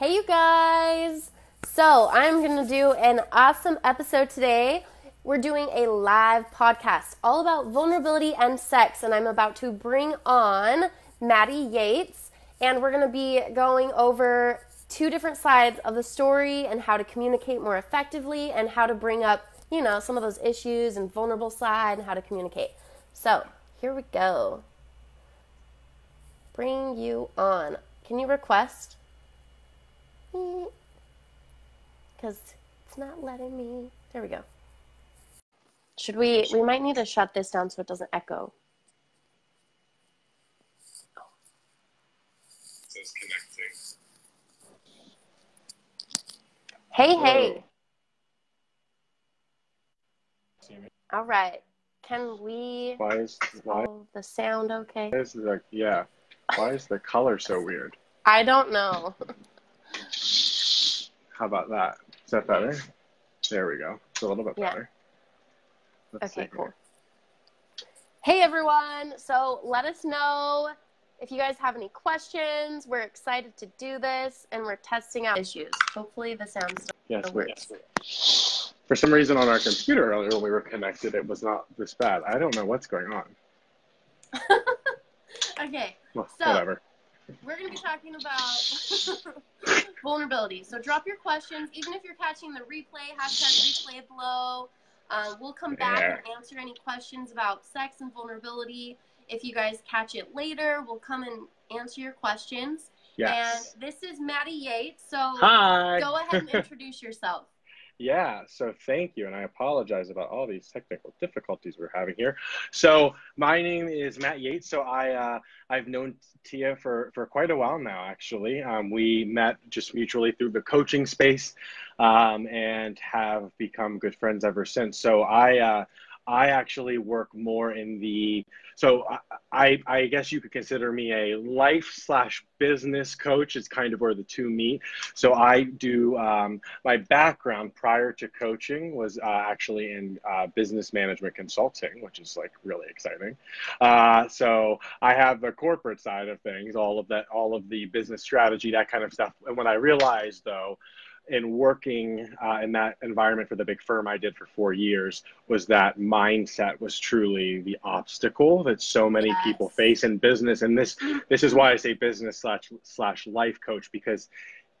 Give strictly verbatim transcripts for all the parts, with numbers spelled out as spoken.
Hey you guys! So I'm going to do an awesome episode today. We're doing a live podcast all about vulnerability and sex, and I'm about to bring on Matty Yates, and we're going to be going over two different sides of the story and how to communicate more effectively and how to bring up, you know, some of those issues and vulnerable side and how to communicate. So here we go. Bring you on. Can you request? Because it's not letting me. There we go. Should we, we might need to shut this down so it doesn't echo. Oh. It says connecting. Hey, Whoa. Hey. All right. Can we... Why is why, oh, the sound okay? Why is the, yeah. Why is the color so weird? I don't know. How about that? Is that better? There we go. It's a little bit better. Yeah. Okay, cool. Here. Hey, everyone. So let us know if you guys have any questions. We're excited to do this, and we're testing out issues. Hopefully the sound's... Yes, wait. Yes, for some reason on our computer earlier when we were connected, it was not this bad. I don't know what's going on. Okay. Well, so, whatever. We're going to be talking about vulnerability. So drop your questions. Even if you're catching the replay, hashtag replay below. Uh, we'll come back yeah. and answer any questions about sex and vulnerability. If you guys catch it later, we'll come and answer your questions. Yes. And this is Matty Yates. So Hi. Go ahead and introduce yourself. Yeah, so thank you, and I apologize about all these technical difficulties we're having here. So my name is Matt Yates, so I, uh, I've known Tia for, for quite a while now, actually. Um, we met just mutually through the coaching space um, and have become good friends ever since. So I, uh, I actually work more in the, so I, I guess you could consider me a life slash business coach. It's kind of where the two meet. So I do, um, my background prior to coaching was uh, actually in uh, business management consulting, which is like really exciting. Uh, so I have the corporate side of things, all of that, all of the business strategy, that kind of stuff. And when I realized though, in working uh, in that environment for the big firm I did for four years was that mindset was truly the obstacle that so many yes. people face in business. And this this is why I say business slash slash life coach, because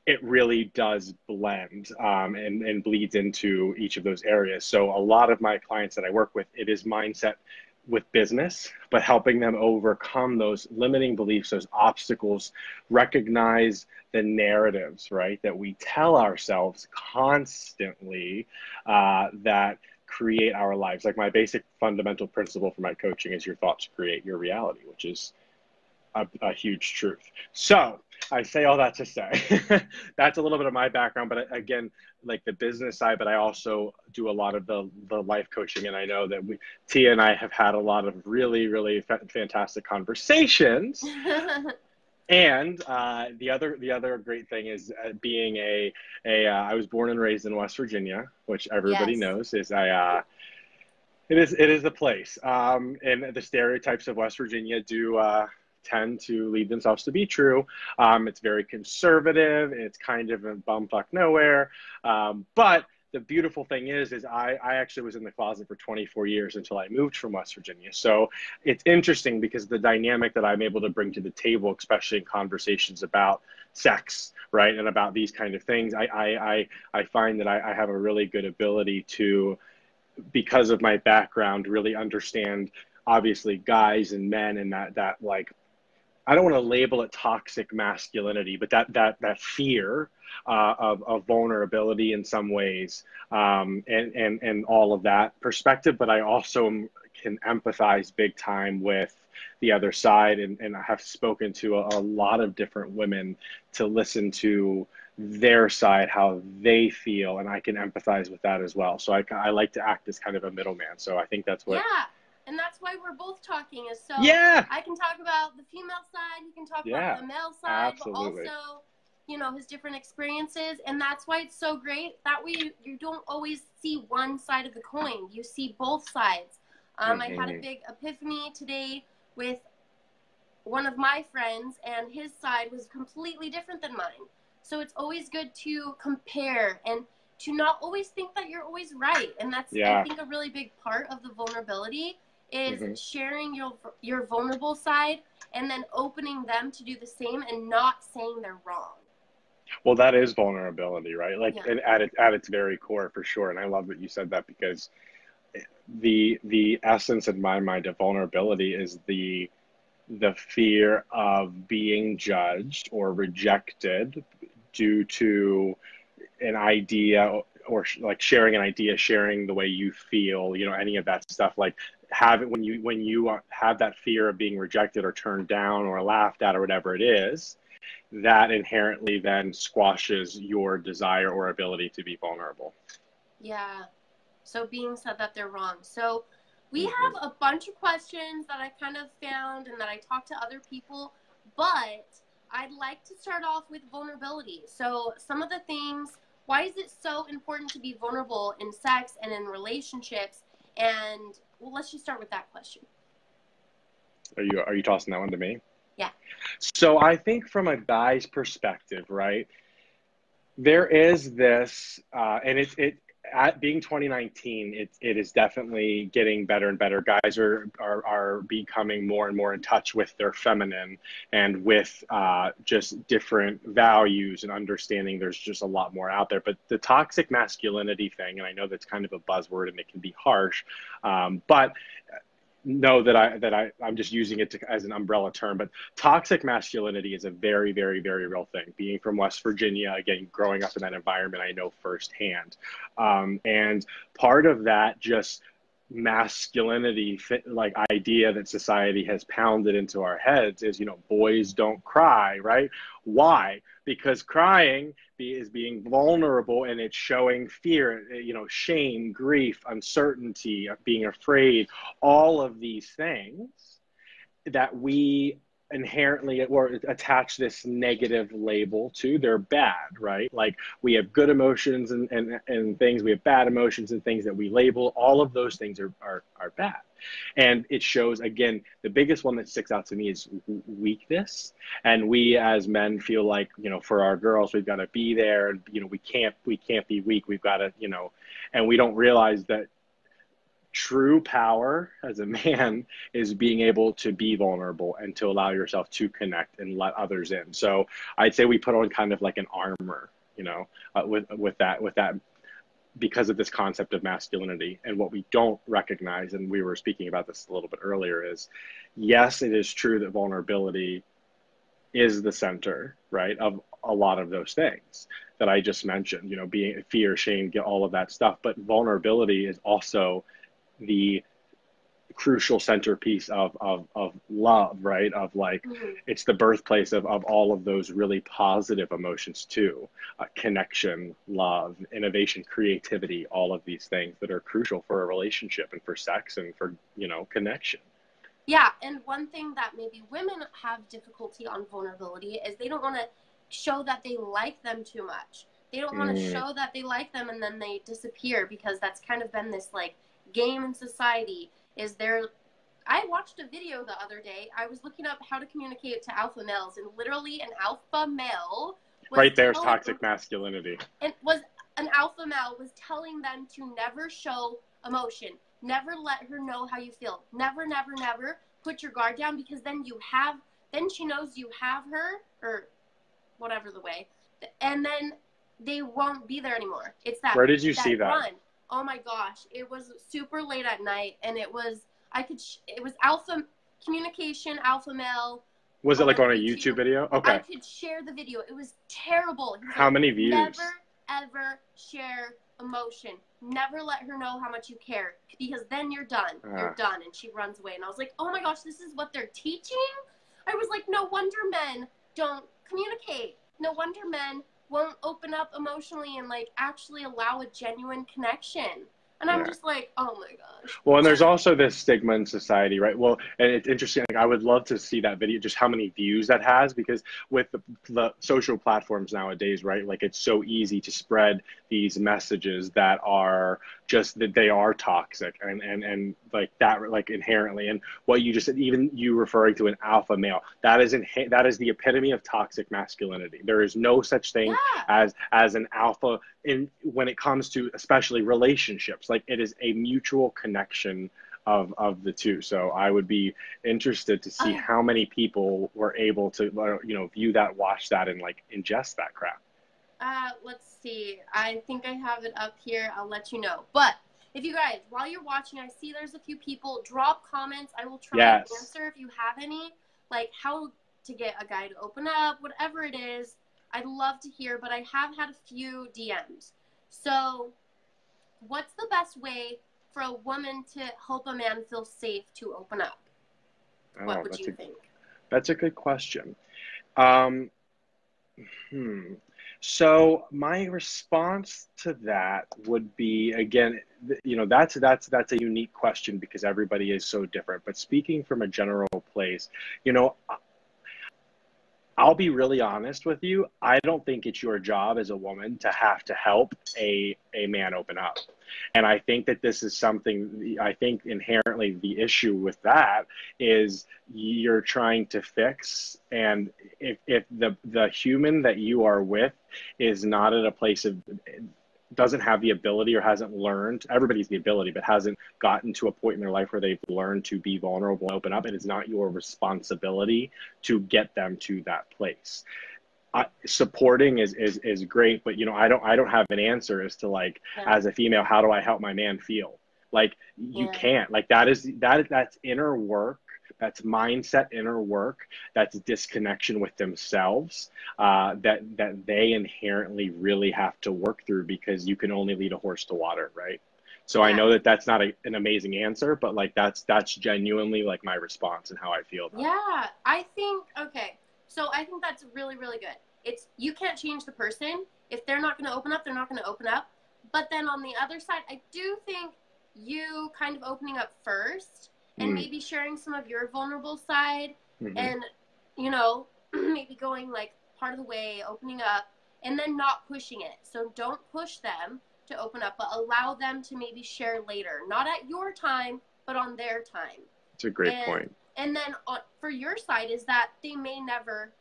it really does blend um, and, and bleeds into each of those areas. So a lot of my clients that I work with, it is mindset with business, but helping them overcome those limiting beliefs, those obstacles, recognize the narratives, right, that we tell ourselves constantly uh, that create our lives. Like my basic fundamental principle for my coaching is your thoughts create your reality, which is a, a huge truth. So I say all that to say that's a little bit of my background, but again, like the business side, but I also do a lot of the, the life coaching. And I know that we, Tia and I have had a lot of really, really fa fantastic conversations. And uh, the other the other great thing is uh, being a, a uh, I was born and raised in West Virginia, which everybody yes. knows is I, uh, it is it is the place. Um, and the stereotypes of West Virginia do, uh, tend to lead themselves to be true. Um, it's very conservative. It's kind of a bumfuck nowhere. Um, but the beautiful thing is, is I, I actually was in the closet for twenty-four years until I moved from West Virginia. So it's interesting because the dynamic that I'm able to bring to the table, especially in conversations about sex, right, and about these kind of things, I, I, I, I find that I, I have a really good ability to, because of my background, really understand, obviously, guys and men and that, that like, I don't want to label it toxic masculinity, but that that that fear uh, of of vulnerability in some ways, um, and and and all of that perspective. But I also can empathize big time with the other side, and and I have spoken to a, a lot of different women to listen to their side, how they feel, and I can empathize with that as well. So I I like to act as kind of a middleman. So I think that's what. Yeah. And that's why we're both talking is so yeah. I can talk about the female side, you can talk yeah, about the male side, absolutely. But also, you know, his different experiences. And that's why it's so great. That way you, you don't always see one side of the coin. You see both sides. Um, mm-hmm. I had a big epiphany today with one of my friends, and his side was completely different than mine. So it's always good to compare and to not always think that you're always right. And that's, yeah. I think, a really big part of the vulnerability is mm-hmm. sharing your your vulnerable side and then opening them to do the same and not saying they're wrong. Well, that is vulnerability, right? Like yeah. at, it, at its very core, for sure. And I love that you said that, because the the essence in my mind of vulnerability is the the fear of being judged or rejected due to an idea, or sh like sharing an idea, sharing the way you feel, you know, any of that stuff. Like have it when you when you have that fear of being rejected or turned down or laughed at or whatever it is, that inherently then squashes your desire or ability to be vulnerable. Yeah. So being said that they're wrong. So we have a bunch of questions that I kind of found and that I talked to other people, but I'd like to start off with vulnerability. So some of the things, why is it so important to be vulnerable in sex and in relationships? And well, let's just start with that question. Are you, are you tossing that one to me? Yeah. So I think from a guy's perspective, right, there is this, uh, and it, it, at being twenty nineteen, it, it is definitely getting better and better. Guys are, are, are becoming more and more in touch with their feminine and with uh, just different values and understanding. There's just a lot more out there. But the toxic masculinity thing, and I know that's kind of a buzzword and it can be harsh, um, but know that, I, that I, I'm just using it to, as an umbrella term, but toxic masculinity is a very, very, very real thing. Being from West Virginia, again, growing up in that environment, I know firsthand. Um, and part of that just masculinity, like idea that society has pounded into our heads is, you know, boys don't cry, right? Why? Because crying is being vulnerable, and it's showing fear, you know, shame, grief, uncertainty, being afraid, all of these things that we inherently or attach this negative label to. They're bad, right? Like we have good emotions and, and, and things, we have bad emotions and things that we label. All of those things are, are, are bad. And it shows, again, the biggest one that sticks out to me is weakness. And we as men feel like, you know, for our girls, we've got to be there. And, you know, we can't, we can't be weak. We've got to, you know, and we don't realize that true power as a man is being able to be vulnerable and to allow yourself to connect and let others in. So I'd say we put on kind of like an armor, you know, uh, with, with that, with that, because of this concept of masculinity. And what we don't recognize, and we were speaking about this a little bit earlier, is yes, it is true that vulnerability is the center, right, of a lot of those things that I just mentioned, you know, being fear, shame, get all of that stuff. But vulnerability is also the crucial centerpiece of, of, of love, right? Of like, mm-hmm. it's the birthplace of, of all of those really positive emotions too. Uh, connection, love, innovation, creativity, all of these things that are crucial for a relationship and for sex and for, you know, connection. Yeah. And one thing that maybe women have difficulty on vulnerability is they don't want to show that they like them too much. They don't want to mm. show that they like them, and then they disappear, because that's kind of been this like game in society. Is there, I watched a video the other day. I was looking up how to communicate to alpha males, and literally an alpha male was right there's telling, toxic masculinity. And was an alpha male was telling them to never show emotion, never let her know how you feel, never, never, never put your guard down, because then you have, then she knows you have her, or whatever the way, and then they won't be there anymore. It's that. Where did you that see that? Run. Oh my gosh, it was super late at night, and it was, I could, sh it was alpha communication, alpha male. Was it like on a YouTube video? Okay. I could share the video. It was terrible. How many views? Never, ever share emotion. Never let her know how much you care, because then you're done. Uh. You're done, and she runs away. And I was like, oh my gosh, this is what they're teaching? I was like, no wonder men don't communicate. No wonder men won't open up emotionally and like actually allow a genuine connection. And I'm yeah. just like, oh my gosh. Well, and there's also this stigma in society, right? Well, and it's interesting. Like, I would love to see that video, just how many views that has, because with the, the social platforms nowadays, right? Like it's so easy to spread these messages that are just that they are toxic and, and, and like that, like inherently. And what you just said, even you referring to an alpha male, that is, inha that is the epitome of toxic masculinity. There is no such thing yeah. as, as an alpha in, when it comes to especially relationships. Like it is a mutual connection of, of the two. So I would be interested to see oh. how many people were able to, you know, view that, watch that, and like ingest that crap. Uh, let's see. I think I have it up here. I'll let you know. But if you guys, while you're watching, I see there's a few people. Drop comments. I will try yes. and answer if you have any. Like how to get a guy to open up, whatever it is. I'd love to hear, but I have had a few D Ms. So what's the best way for a woman to help a man feel safe to open up? Oh, what would you a, think? That's a good question. Um, hmm. So my response to that would be, again, you know, that's, that's, that's a unique question because everybody is so different, but speaking from a general place, you know, I'll be really honest with you. I don't think it's your job as a woman to have to help a, a man open up. And I think that this is something, I think inherently the issue with that is you're trying to fix. And if, if the, the human that you are with is not at a place of, doesn't have the ability or hasn't learned, everybody's the ability, but hasn't gotten to a point in their life where they've learned to be vulnerable and open up, it is not your responsibility to get them to that place. Uh, supporting is, is, is great, but you know, I don't, I don't have an answer as to like, yeah. as a female, how do I help my man feel? Like you yeah. can't, like that is, that, that's inner work. That's mindset, inner work. That's disconnection with themselves uh, that, that they inherently really have to work through because you can only lead a horse to water. Right. So yeah. I know that that's not a, an amazing answer, but like, that's, that's genuinely like my response and how I feel about yeah, it. I think, okay. So I think that's really, really good. It's, you can't change the person. If they're not going to open up, they're not going to open up. But then on the other side, I do think you kind of opening up first and mm. maybe sharing some of your vulnerable side mm-hmm. and, you know, maybe going like part of the way, opening up and then not pushing it. So don't push them to open up, but allow them to maybe share later, not at your time, but on their time. That's a great and, point. And then on, for your side is that they may never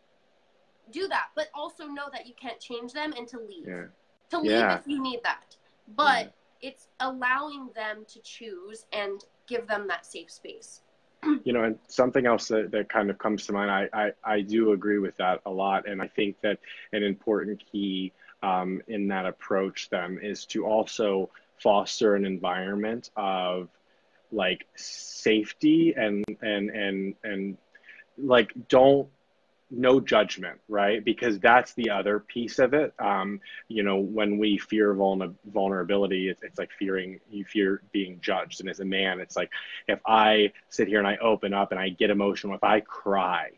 do that, but also know that you can't change them and to leave. Yeah. To leave yeah. if you need that. But yeah. it's allowing them to choose and give them that safe space. You know, and something else that, that kind of comes to mind, I, I, I do agree with that a lot. And I think that an important key um, in that approach then is to also foster an environment of like safety and, and, and, and like, don't, no judgment, right? Because that's the other piece of it. Um, you know, when we fear vulner vulnerability, it's, it's like fearing, you fear being judged. And as a man, it's like, if I sit here and I open up and I get emotional, if I cry,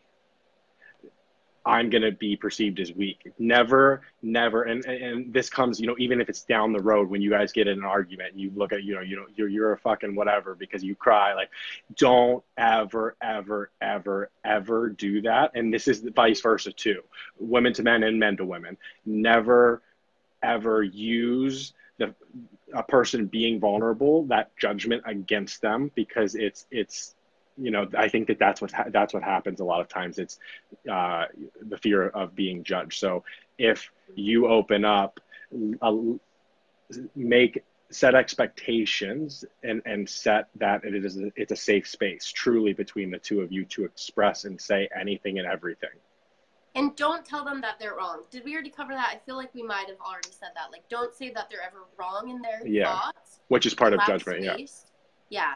I'm going to be perceived as weak. Never, never. And, and, and this comes, you know, even if it's down the road when you guys get in an argument and you look at, you know, you know, you're, you're a fucking whatever because you cry, like don't ever, ever, ever, ever do that. And this is the vice versa too, women to men and men to women. Never, ever use the, a person being vulnerable, that judgment against them because it's, it's, you know, I think that that's what, ha that's what happens a lot of times. It's uh, the fear of being judged. So if you open up, uh, make, set expectations and, and set that it is, a, it's a safe space truly between the two of you to express and say anything and everything. And don't tell them that they're wrong. Did we already cover that? I feel like we might've already said that. Like, don't say that they're ever wrong in their yeah. thoughts. Which is part of judgment. Yeah. Yeah.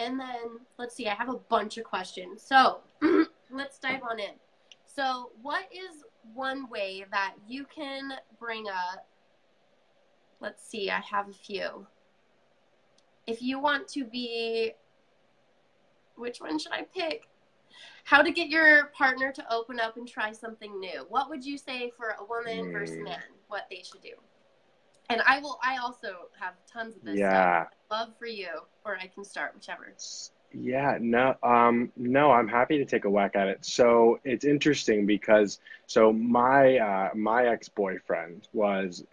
And then, let's see, I have a bunch of questions. So let's dive on in. So what is one way that you can bring up? Let's see, I have a few. If you want to be, which one should I pick? How to get your partner to open up and try something new. What would you say for a woman mm. versus man, what they should do? And I will, I also have tons of this yeah. stuff. Love for you, or I can start, whichever. Yeah, no, um, no, I'm happy to take a whack at it. So it's interesting because, so my, uh, my ex-boyfriend was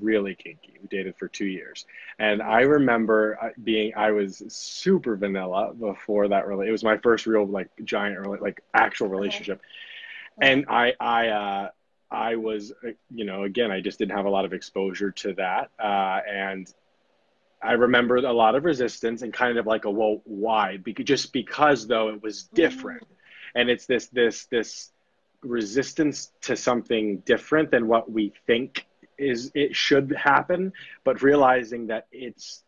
really kinky. We dated for two years. And I remember being, I was super vanilla before that really, it was my first real, like giant, like actual relationship. Okay. And I, I, uh, I was, you know, again, I just didn't have a lot of exposure to that. Uh, and I remembered a lot of resistance and kind of like a, well, why? Because, just because though it was different. Mm-hmm. And it's this, this, this resistance to something different than what we think is, it should happen, but realizing that it's,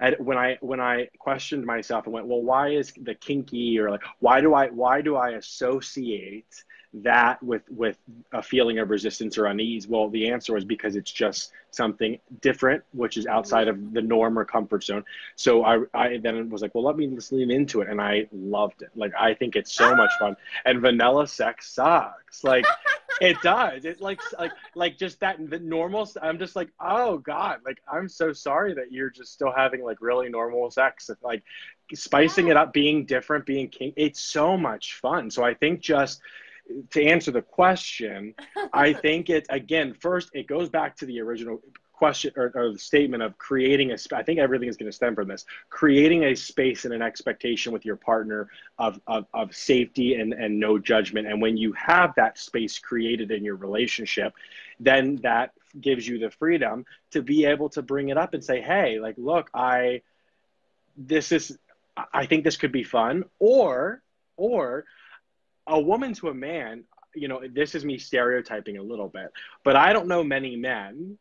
and when I, when I questioned myself and went, well, why is the kinky, or like, why do I, why do I associate that with with a feeling of resistance or unease? Well, the answer was because it's just something different, which is outside of the norm or comfort zone. So I, I then was like, well, let me just lean into it. And I loved it. Like, I think it's so much fun. And vanilla sex sucks. Like, it does. It's like, like, like just that the normal, I'm just like, oh God, like, I'm so sorry that you're just still having like really normal sex. Like, spicing it up, being different, being king, it's so much fun. So I think just, to answer the question, I think it, again, first, it goes back to the original question or, or the statement of creating a, I think everything is going to stem from this, creating a space and an expectation with your partner of, of, of safety and, and no judgment. And when you have that space created in your relationship, then that gives you the freedom to be able to bring it up and say, hey, like, look, I, this is, I think this could be fun, or, or, a woman to a man, you know, this is me stereotyping a little bit, but I don't know many men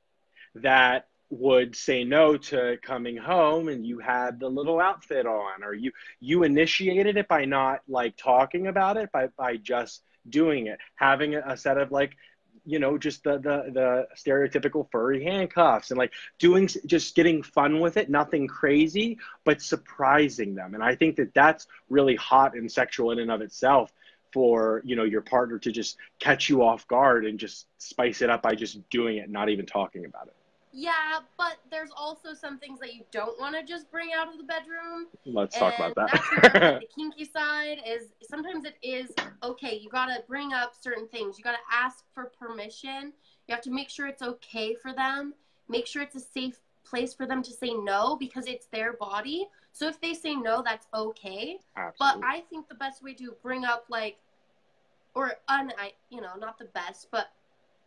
that would say no to coming home and you had the little outfit on, or you, you initiated it by not like talking about it, by, by just doing it, having a, a set of like, you know, just the, the, the stereotypical furry handcuffs and like doing, just getting fun with it, nothing crazy, but surprising them. And I think that that's really hot and sexual in and of itself, for, you know, your partner to just catch you off guard and just spice it up by just doing it, not even talking about it. Yeah, but there's also some things that you don't want to just bring out of the bedroom. Let's and talk about that. That's the, the kinky side is sometimes it is, okay, you got to bring up certain things. You got to ask for permission. You have to make sure it's okay for them. Make sure it's a safe place for them to say no, because it's their body. So if they say no, that's okay. Absolutely. But I think the best way to bring up, like, or, un, I, you know, not the best, but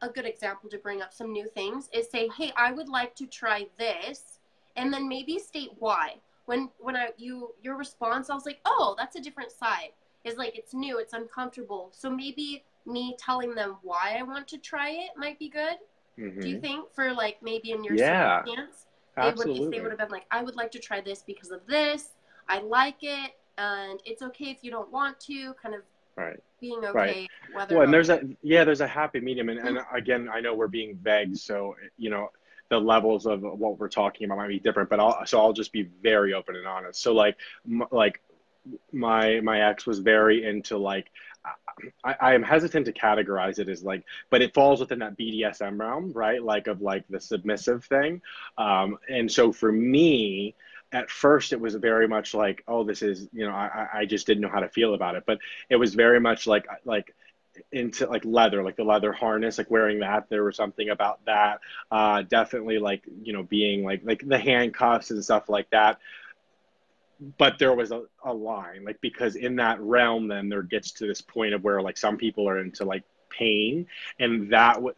a good example to bring up some new things is say, hey, I would like to try this, and then maybe state why. When when I you your response, I was like, oh, that's a different side. It's like, it's new, it's uncomfortable. So maybe me telling them why I want to try it might be good. Mm-hmm. Do you think, for like maybe in your yeah. circumstance? They would, if they would have been like, I would like to try this because of this, I like it, and it's okay if you don't want to, kind of right. being okay. Right. Whether well, and there's a, yeah, there's a happy medium. And, and again, I know we're being vague, so, you know, the levels of what we're talking about might be different, but I'll, so I'll just be very open and honest. So like, m like my, my ex was very into like, I, I am hesitant to categorize it as like, but it falls within that B D S M realm, right? Like of like the submissive thing. Um, and so for me, at first it was very much like, oh, this is, you know, I, I just didn't know how to feel about it, but it was very much like, like into like leather, like the leather harness, like wearing that, there was something about that. Uh, definitely like, you know, being like, like the handcuffs and stuff like that. But there was a, a line, like, because in that realm, then there gets to this point of where, like, some people are into, like, pain, and that would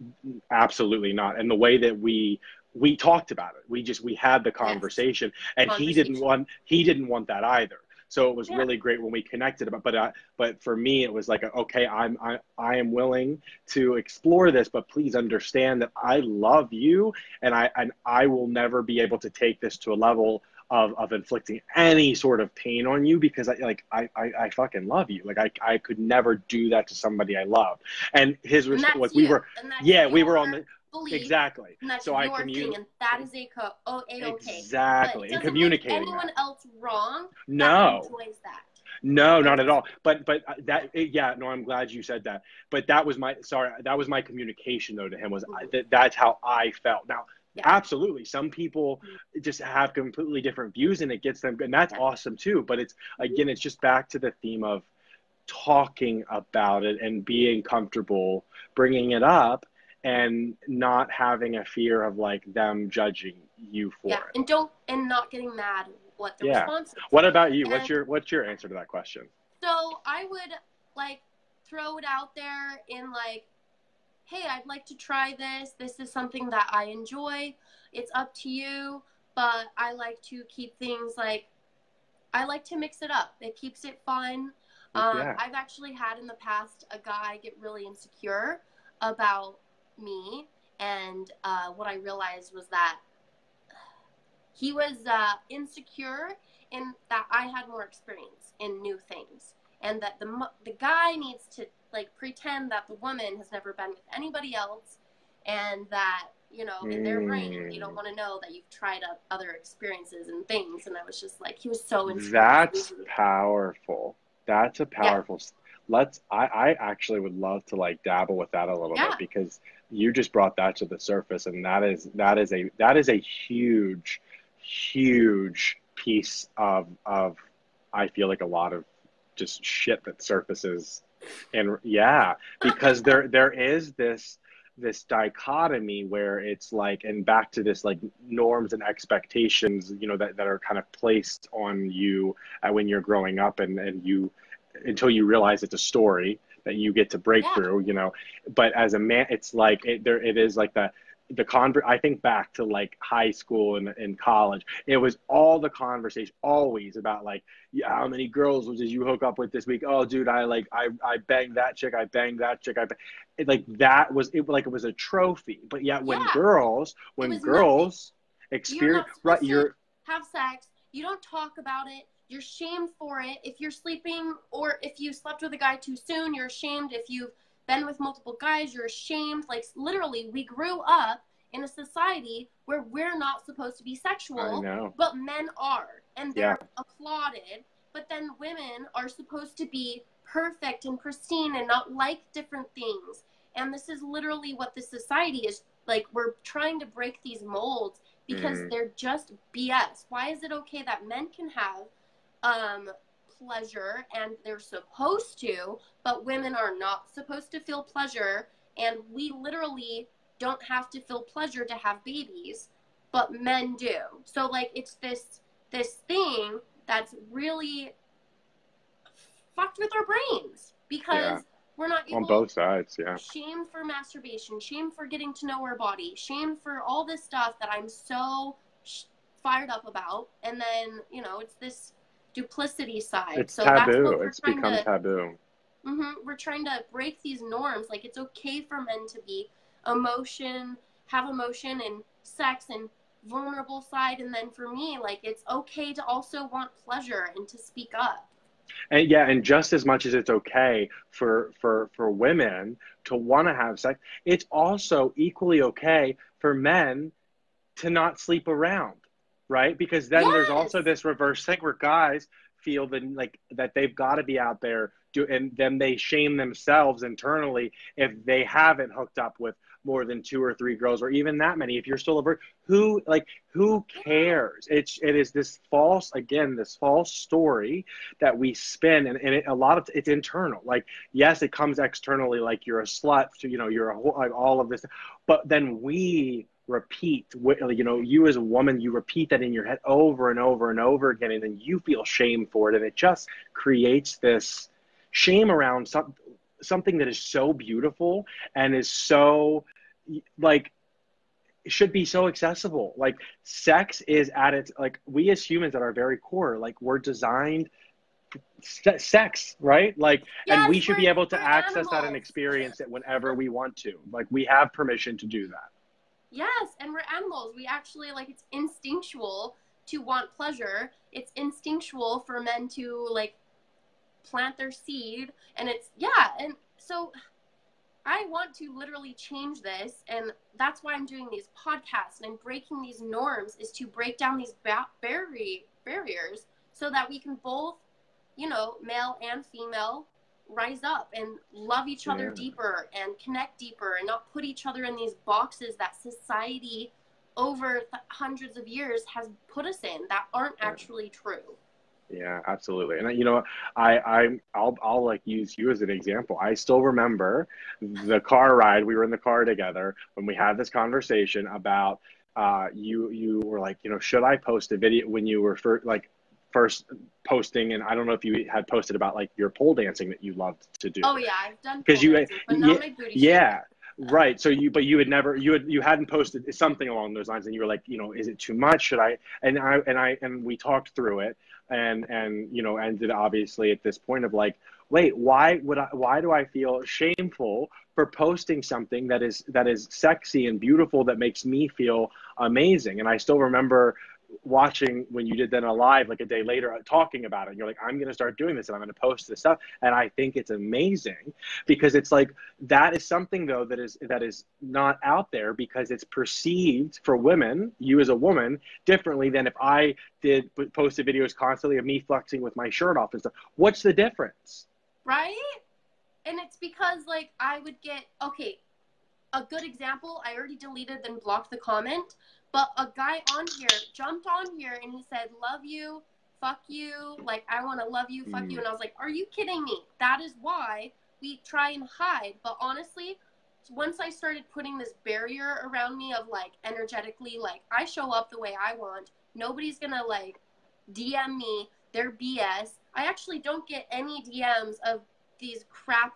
absolutely not. And the way that we we talked about it, we just we had the conversation, yes. and conversation. he didn't want he didn't want that either. So it was yeah. really great when we connected. But but uh, but for me, it was like, okay, I'm I I am willing to explore this, but please understand that I love you, and I and I will never be able to take this to a level Of, of inflicting any sort of pain on you, because I, like I, I, I fucking love you. Like I, I could never do that to somebody I loved. And his response was, we were, yeah, we were on the, belief, exactly. And that's so I communicate. That is a co oh, a-okay. Exactly. And communicating anyone that. else wrong. No. That enjoys that. No, not at all. But, but that, yeah, no, I'm glad you said that. But that was my, sorry, that was my communication though to him was, mm-hmm. I, that, that's how I felt. Now, Yeah. Absolutely. Some people just have completely different views and it gets them good. And that's yeah. awesome too. But it's, again, it's just back to the theme of talking about it and being comfortable bringing it up and not having a fear of like them judging you for yeah. it. And don't, and not getting mad what the yeah. response is. What about you? And what's your, what's your answer to that question? So I would like throw it out there in like, hey, I'd like to try this. This is something that I enjoy. It's up to you, but I like to keep things like, I like to mix it up. It keeps it fun. Um, yeah. I've actually had in the past a guy get really insecure about me. And uh, what I realized was that he was uh, insecure in that I had more experience in new things. And that the, the guy needs to like pretend that the woman has never been with anybody else, and that, you know, in their brain, you don't want to know that you've tried up other experiences and things. And I was just like, he was so insecure. That's powerful. That's a powerful. Yeah. Let's, I, I actually would love to like dabble with that a little yeah. bit, because you just brought that to the surface. And that is, that is a, that is a huge, huge piece of, of, I feel like a lot of just shit that surfaces. And yeah, because there there is this this dichotomy where it's like, and back to this like norms and expectations, you know, that, that are kind of placed on you uh, when you're growing up, and, and you, until you realize it's a story that you get to break yeah. through, you know. But as a man, it's like, it, there it is like the, the conver- I think back to like high school and, and college, it was all the conversation always about like, yeah, how many girls did you hook up with this week? Oh dude, I like, I, I banged that chick. I banged that chick. I banged. It, like that was it, like it was a trophy, but yet when yeah. girls, when girls nothing. experience, you're right, you're have sex. You don't talk about it. You're shamed for it. If you're sleeping, or if you slept with a guy too soon, you're ashamed. If you've been with multiple guys, you're ashamed. Like literally, we grew up in a society where we're not supposed to be sexual, I know. But men are, and they're yeah. applauded. But then women are supposed to be perfect and pristine and not like different things. And this is literally what the society is like. We're trying to break these molds because mm. they're just B S. Why is it okay that men can have um pleasure, and they're supposed to, but women are not supposed to feel pleasure, and we literally don't have to feel pleasure to have babies, but men do. So like it's this this thing that's really fucked with our brains, because yeah. we're not able on both sides yeah shame for masturbation, shame for getting to know our body, shame for all this stuff that I'm so sh- fired up about. And then, you know, it's this duplicity side. It's so taboo. That's what we're it's become to, taboo. Mm-hmm, we're trying to break these norms. Like it's okay for men to be emotion, have emotion and sex and vulnerable side. And then for me, like it's okay to also want pleasure and to speak up. And yeah, and just as much as it's okay for for for women to want to have sex, it's also equally okay for men to not sleep around. Right? Because then yes. there's also this reverse thing where guys feel that, like, that they've got to be out there, do, and then they shame themselves internally if they haven't hooked up with more than two or three girls, or even that many. If you're still a virgin, who, like, who cares? It's, it is this false, again, this false story that we spin, and, and it, a lot of, it's internal. Like, yes, it comes externally, like, you're a slut, so, you know, you're a whole, like, all of this, but then we repeat, you know, you as a woman, you repeat that in your head over and over and over again, and then you feel shame for it, and it just creates this shame around some, something that is so beautiful and is so, like, should be so accessible. Like, sex is at its, like, we as humans at our very core, like, we're designed se- sex, right? Like, yes, and we should be able to access animals. that and experience it whenever we want to. Like, we have permission to do that. Yes, and we're animals. We actually, like, it's instinctual to want pleasure. It's instinctual for men to, like, plant their seed. And it's, yeah, and so I want to literally change this. And that's why I'm doing these podcasts and I'm breaking these norms, is to break down these ba- bar- barriers so that we can both, you know, male and female, rise up and love each other yeah. deeper and connect deeper, and not put each other in these boxes that society over th hundreds of years has put us in that aren't actually true. Yeah, absolutely. And you know, I, I, I'll, I'll like use you as an example. I still remember the car ride. We were in the car together when we had this conversation about, uh, you, you were like, you know, should I post a video when you were for, like first posting? And I don't know if you had posted about like your pole dancing that you loved to do. Oh yeah. I've done pole you, dancing, but not yeah, my booty yeah. Right. So you, but you had never, you had, you hadn't posted something along those lines, and you were like, you know, is it too much? Should I, and I, and I, and we talked through it, and, and, you know, ended obviously at this point of like, wait, why would I, why do I feel shameful for posting something that is, that is sexy and beautiful, that makes me feel amazing? And I still remember watching when you did that live, like a day later, talking about it, and you're like, I'm going to start doing this, and I'm going to post this stuff. And I think it's amazing, because it's like, that is something though, that is, that is not out there, because it's perceived for women, you as a woman, differently than if I did posted videos constantly of me flexing with my shirt off and stuff. What's the difference? Right. And it's because like, I would get, okay, a good example, I already deleted and blocked the comment. But a guy on here jumped on here and he said, love you, fuck you, like, I want to love you, fuck mm. you. And I was like, are you kidding me? That is why we try and hide. But honestly, once I started putting this barrier around me of, like, energetically, like, I show up the way I want. Nobody's going to, like, D M me their B S. I actually don't get any D Ms of these crap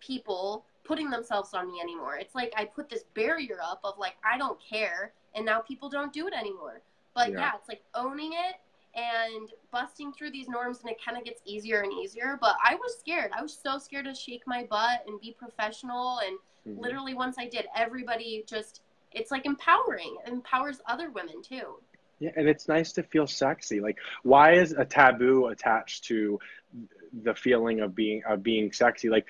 people putting themselves on me anymore. It's like I put this barrier up of like, I don't care, and now people don't do it anymore. But yeah, yeah it's like owning it and busting through these norms, and it kind of gets easier and easier. But I was scared. I was so scared to shake my butt and be professional, and mm-hmm. literally once I did, everybody just, it's like empowering. It empowers other women too. Yeah, and it's nice to feel sexy. Like, why is a taboo attached to the feeling of being of being sexy? Like,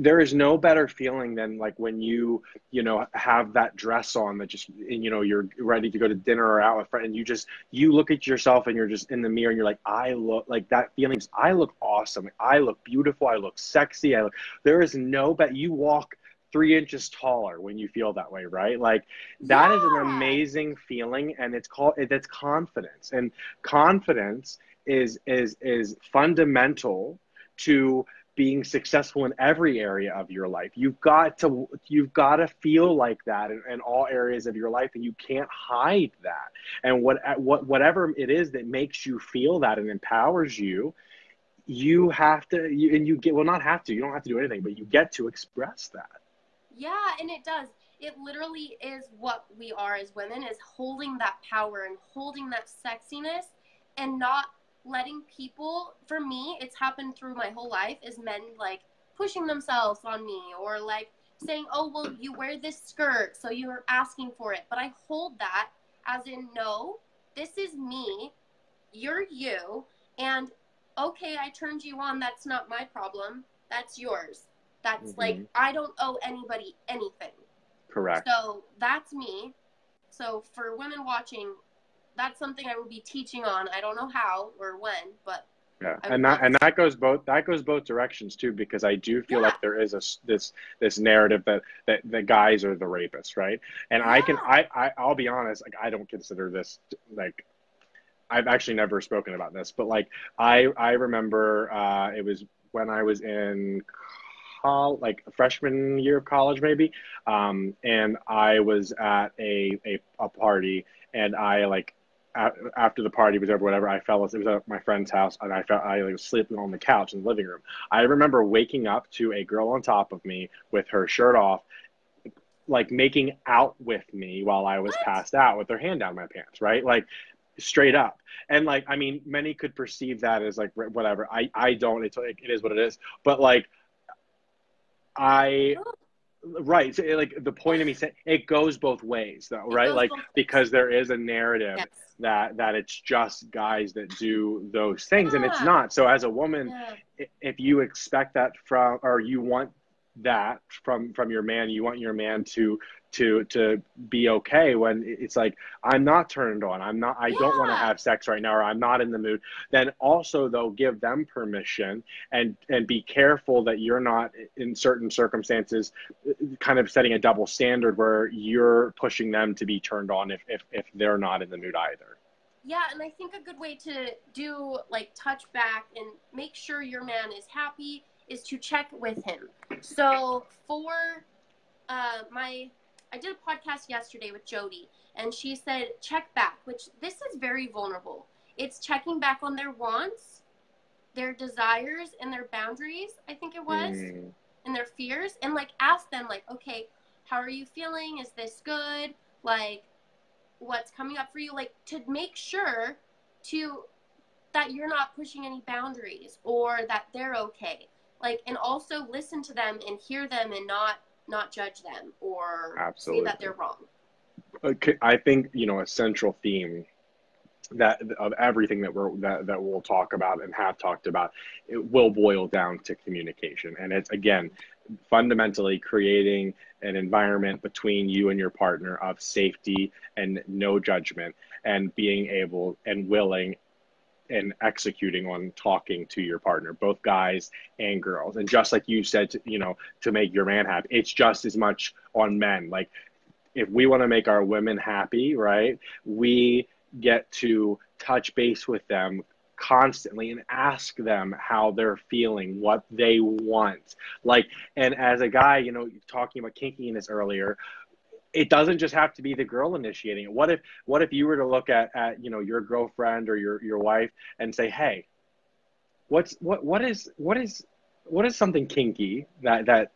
there is no better feeling than like when you, you know, have that dress on that just, you know, you're ready to go to dinner or out with friends, and you just, you look at yourself and you're just in the mirror and you're like, I look like that feeling. I look awesome. I look beautiful. I look sexy. I look, there is no, but you walk three inches taller when you feel that way, right? Like that yeah. is an amazing feeling. And it's called, that's confidence, and confidence is, is, is fundamental to being successful in every area of your life. You've got to, you've got to feel like that in, in all areas of your life, and you can't hide that. And what, what, whatever it is that makes you feel that and empowers you, you have to, you, and you get, well, not have to, you don't have to do anything, but you get to express that. Yeah. And it does. It literally is what we are as women, is holding that power and holding that sexiness, and not letting people, for me, it's happened through my whole life, is men like pushing themselves on me, or like saying, oh, well, you wear this skirt, so you're asking for it. But I hold that as in, no, this is me, you're you, and okay, I turned you on, that's not my problem, that's yours. That's mm-hmm. like, I don't owe anybody anything. Correct. So that's me. So for women watching, that's something I will be teaching on. I don't know how or when, but yeah, and that and that goes both that goes both directions too, because I do feel yeah. like there is a this this narrative that that the guys are the rapists, right? And yeah. I can I, I I'll be honest, like I don't consider this like. I've actually never spoken about this, but like I I remember uh, it was when I was in college, like freshman year of college maybe, um, and I was at a a, a party, and I like. After the party was over, whatever, I fell asleep. It was at my friend's house, and I felt I was sleeping on the couch in the living room. I remember waking up to a girl on top of me with her shirt off, like making out with me while I was what? passed out, with her hand down my pants, right? Like straight up. And like, I mean, many could perceive that as like whatever. I I don't. It's like, it is what it is. But like, I. Right. So it, like the point of me saying it goes both ways though, right? Like because there is a narrative yes. that that it's just guys that do those things yeah. and it's not. So as a woman, yeah. if you expect that from, or you want that from from your man, you want your man to to to be okay when it's like, I'm not turned on, I'm not, I yeah. don't want to have sex right now, or I'm not in the mood. Then also though, give them permission and and be careful that you're not in certain circumstances kind of setting a double standard where you're pushing them to be turned on if if, if they're not in the mood either. Yeah, and I think a good way to do like touch back and make sure your man is happy is to check with him. So for uh, my, I did a podcast yesterday with Jody, and she said check back, which this is very vulnerable. It's checking back on their wants, their desires, and their boundaries, I think it was, mm. and their fears, and like ask them like, okay, how are you feeling? Is this good? Like, what's coming up for you? Like, to make sure to that you're not pushing any boundaries or that they're okay. Like, and also listen to them and hear them and not not judge them or Absolutely. Say that they're wrong. Okay, I think, you know, a central theme that of everything that we're that, that we'll talk about and have talked about, it will boil down to communication. And it's, again, fundamentally creating an environment between you and your partner of safety and no judgment, and being able and willing and executing on talking to your partner, both guys and girls. And just like you said, to, you know, to make your man happy, it's just as much on men. Like, if we want to make our women happy, right, we get to touch base with them constantly and ask them how they're feeling, what they want. Like, and as a guy, you know, talking about kinkiness earlier, it doesn't just have to be the girl initiating it. What if, what if you were to look at, at you know, your girlfriend or your, your wife and say, hey, what's, what, what is, what is, what is something kinky that, that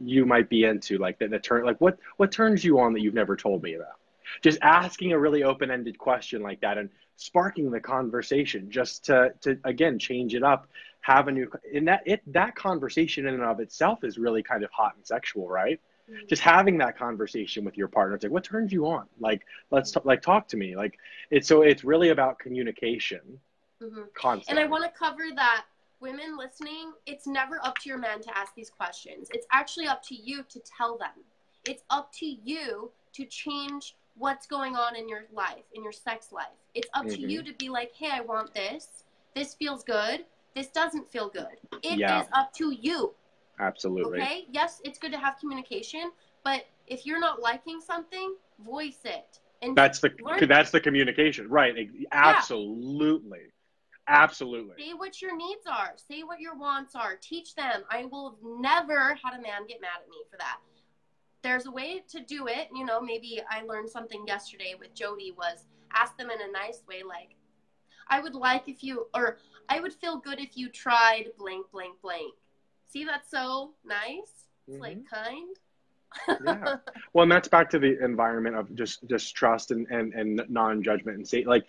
you might be into? Like that, that turn, like what, what turns you on that you've never told me about? Just asking a really open-ended question like that and sparking the conversation just to, to again, change it up, have a new, and that, it, that conversation in and of itself is really kind of hot and sexual, right? Mm-hmm. Just having that conversation with your partner. It's like, what turns you on? Like, let's t like talk to me. Like, it's, so it's really about communication mm-hmm. constantly. And I want to cover that, women listening, it's never up to your man to ask these questions. It's actually up to you to tell them. It's up to you to change what's going on in your life, in your sex life. It's up mm-hmm. to you to be like, hey, I want this. This feels good. This doesn't feel good. It yeah. is up to you. Absolutely. Okay? Yes, it's good to have communication, but if you're not liking something, voice it. And that's the that's the communication. Right. Absolutely. Yeah. Absolutely. Say what your needs are. Say what your wants are. Teach them. I will never have a man get mad at me for that. There's a way to do it. You know, maybe I learned something yesterday with Jody was ask them in a nice way, like, I would like if you, or I would feel good if you tried blank, blank, blank. See, that's so nice. It's mm-hmm. like kind. Yeah. Well, and that's back to the environment of just, just trust and, and, and non-judgment and say, like,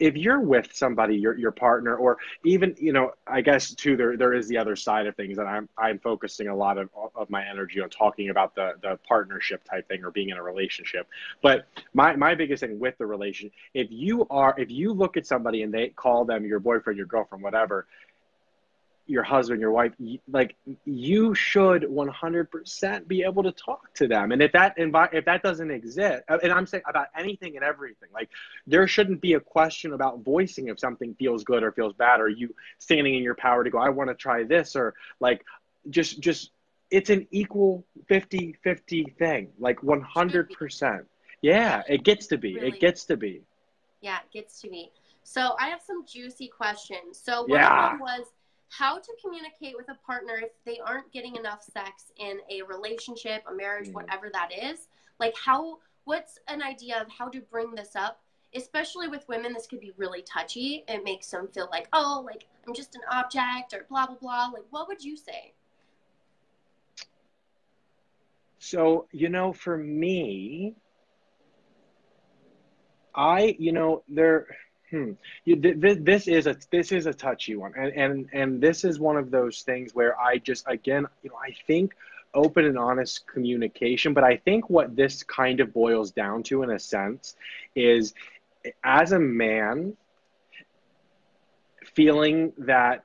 if you're with somebody, your, your partner, or even, you know, I guess too, there, there is the other side of things, and I'm, I'm focusing a lot of, of my energy on talking about the, the partnership type thing or being in a relationship. But my, my biggest thing with the relation, if you are, if you look at somebody and they call them your boyfriend, your girlfriend, whatever, your husband, your wife, like, you should one hundred percent be able to talk to them. And if that envi if that doesn't exist, and I'm saying about anything and everything, like, there shouldn't be a question about voicing if something feels good or feels bad, or you standing in your power to go, I want to try this, or like, just, just, it's an equal fifty fifty thing, like one hundred percent. Yeah, it gets to be, really. It gets to be. Yeah, it gets to be. So I have some juicy questions. So one yeah. of them was, how to communicate with a partner if they aren't getting enough sex in a relationship, a marriage, whatever that is. Like, how, what's an idea of how to bring this up? Especially with women, this could be really touchy. It makes them feel like, oh, like, I'm just an object, or blah, blah, blah. Like, what would you say? So, you know, for me, I, you know, there... Hmm. You, th th this is a this is a touchy one, and and and this is one of those things where I just, again, you know, I think open and honest communication. But I think what this kind of boils down to, in a sense, is as a man feeling that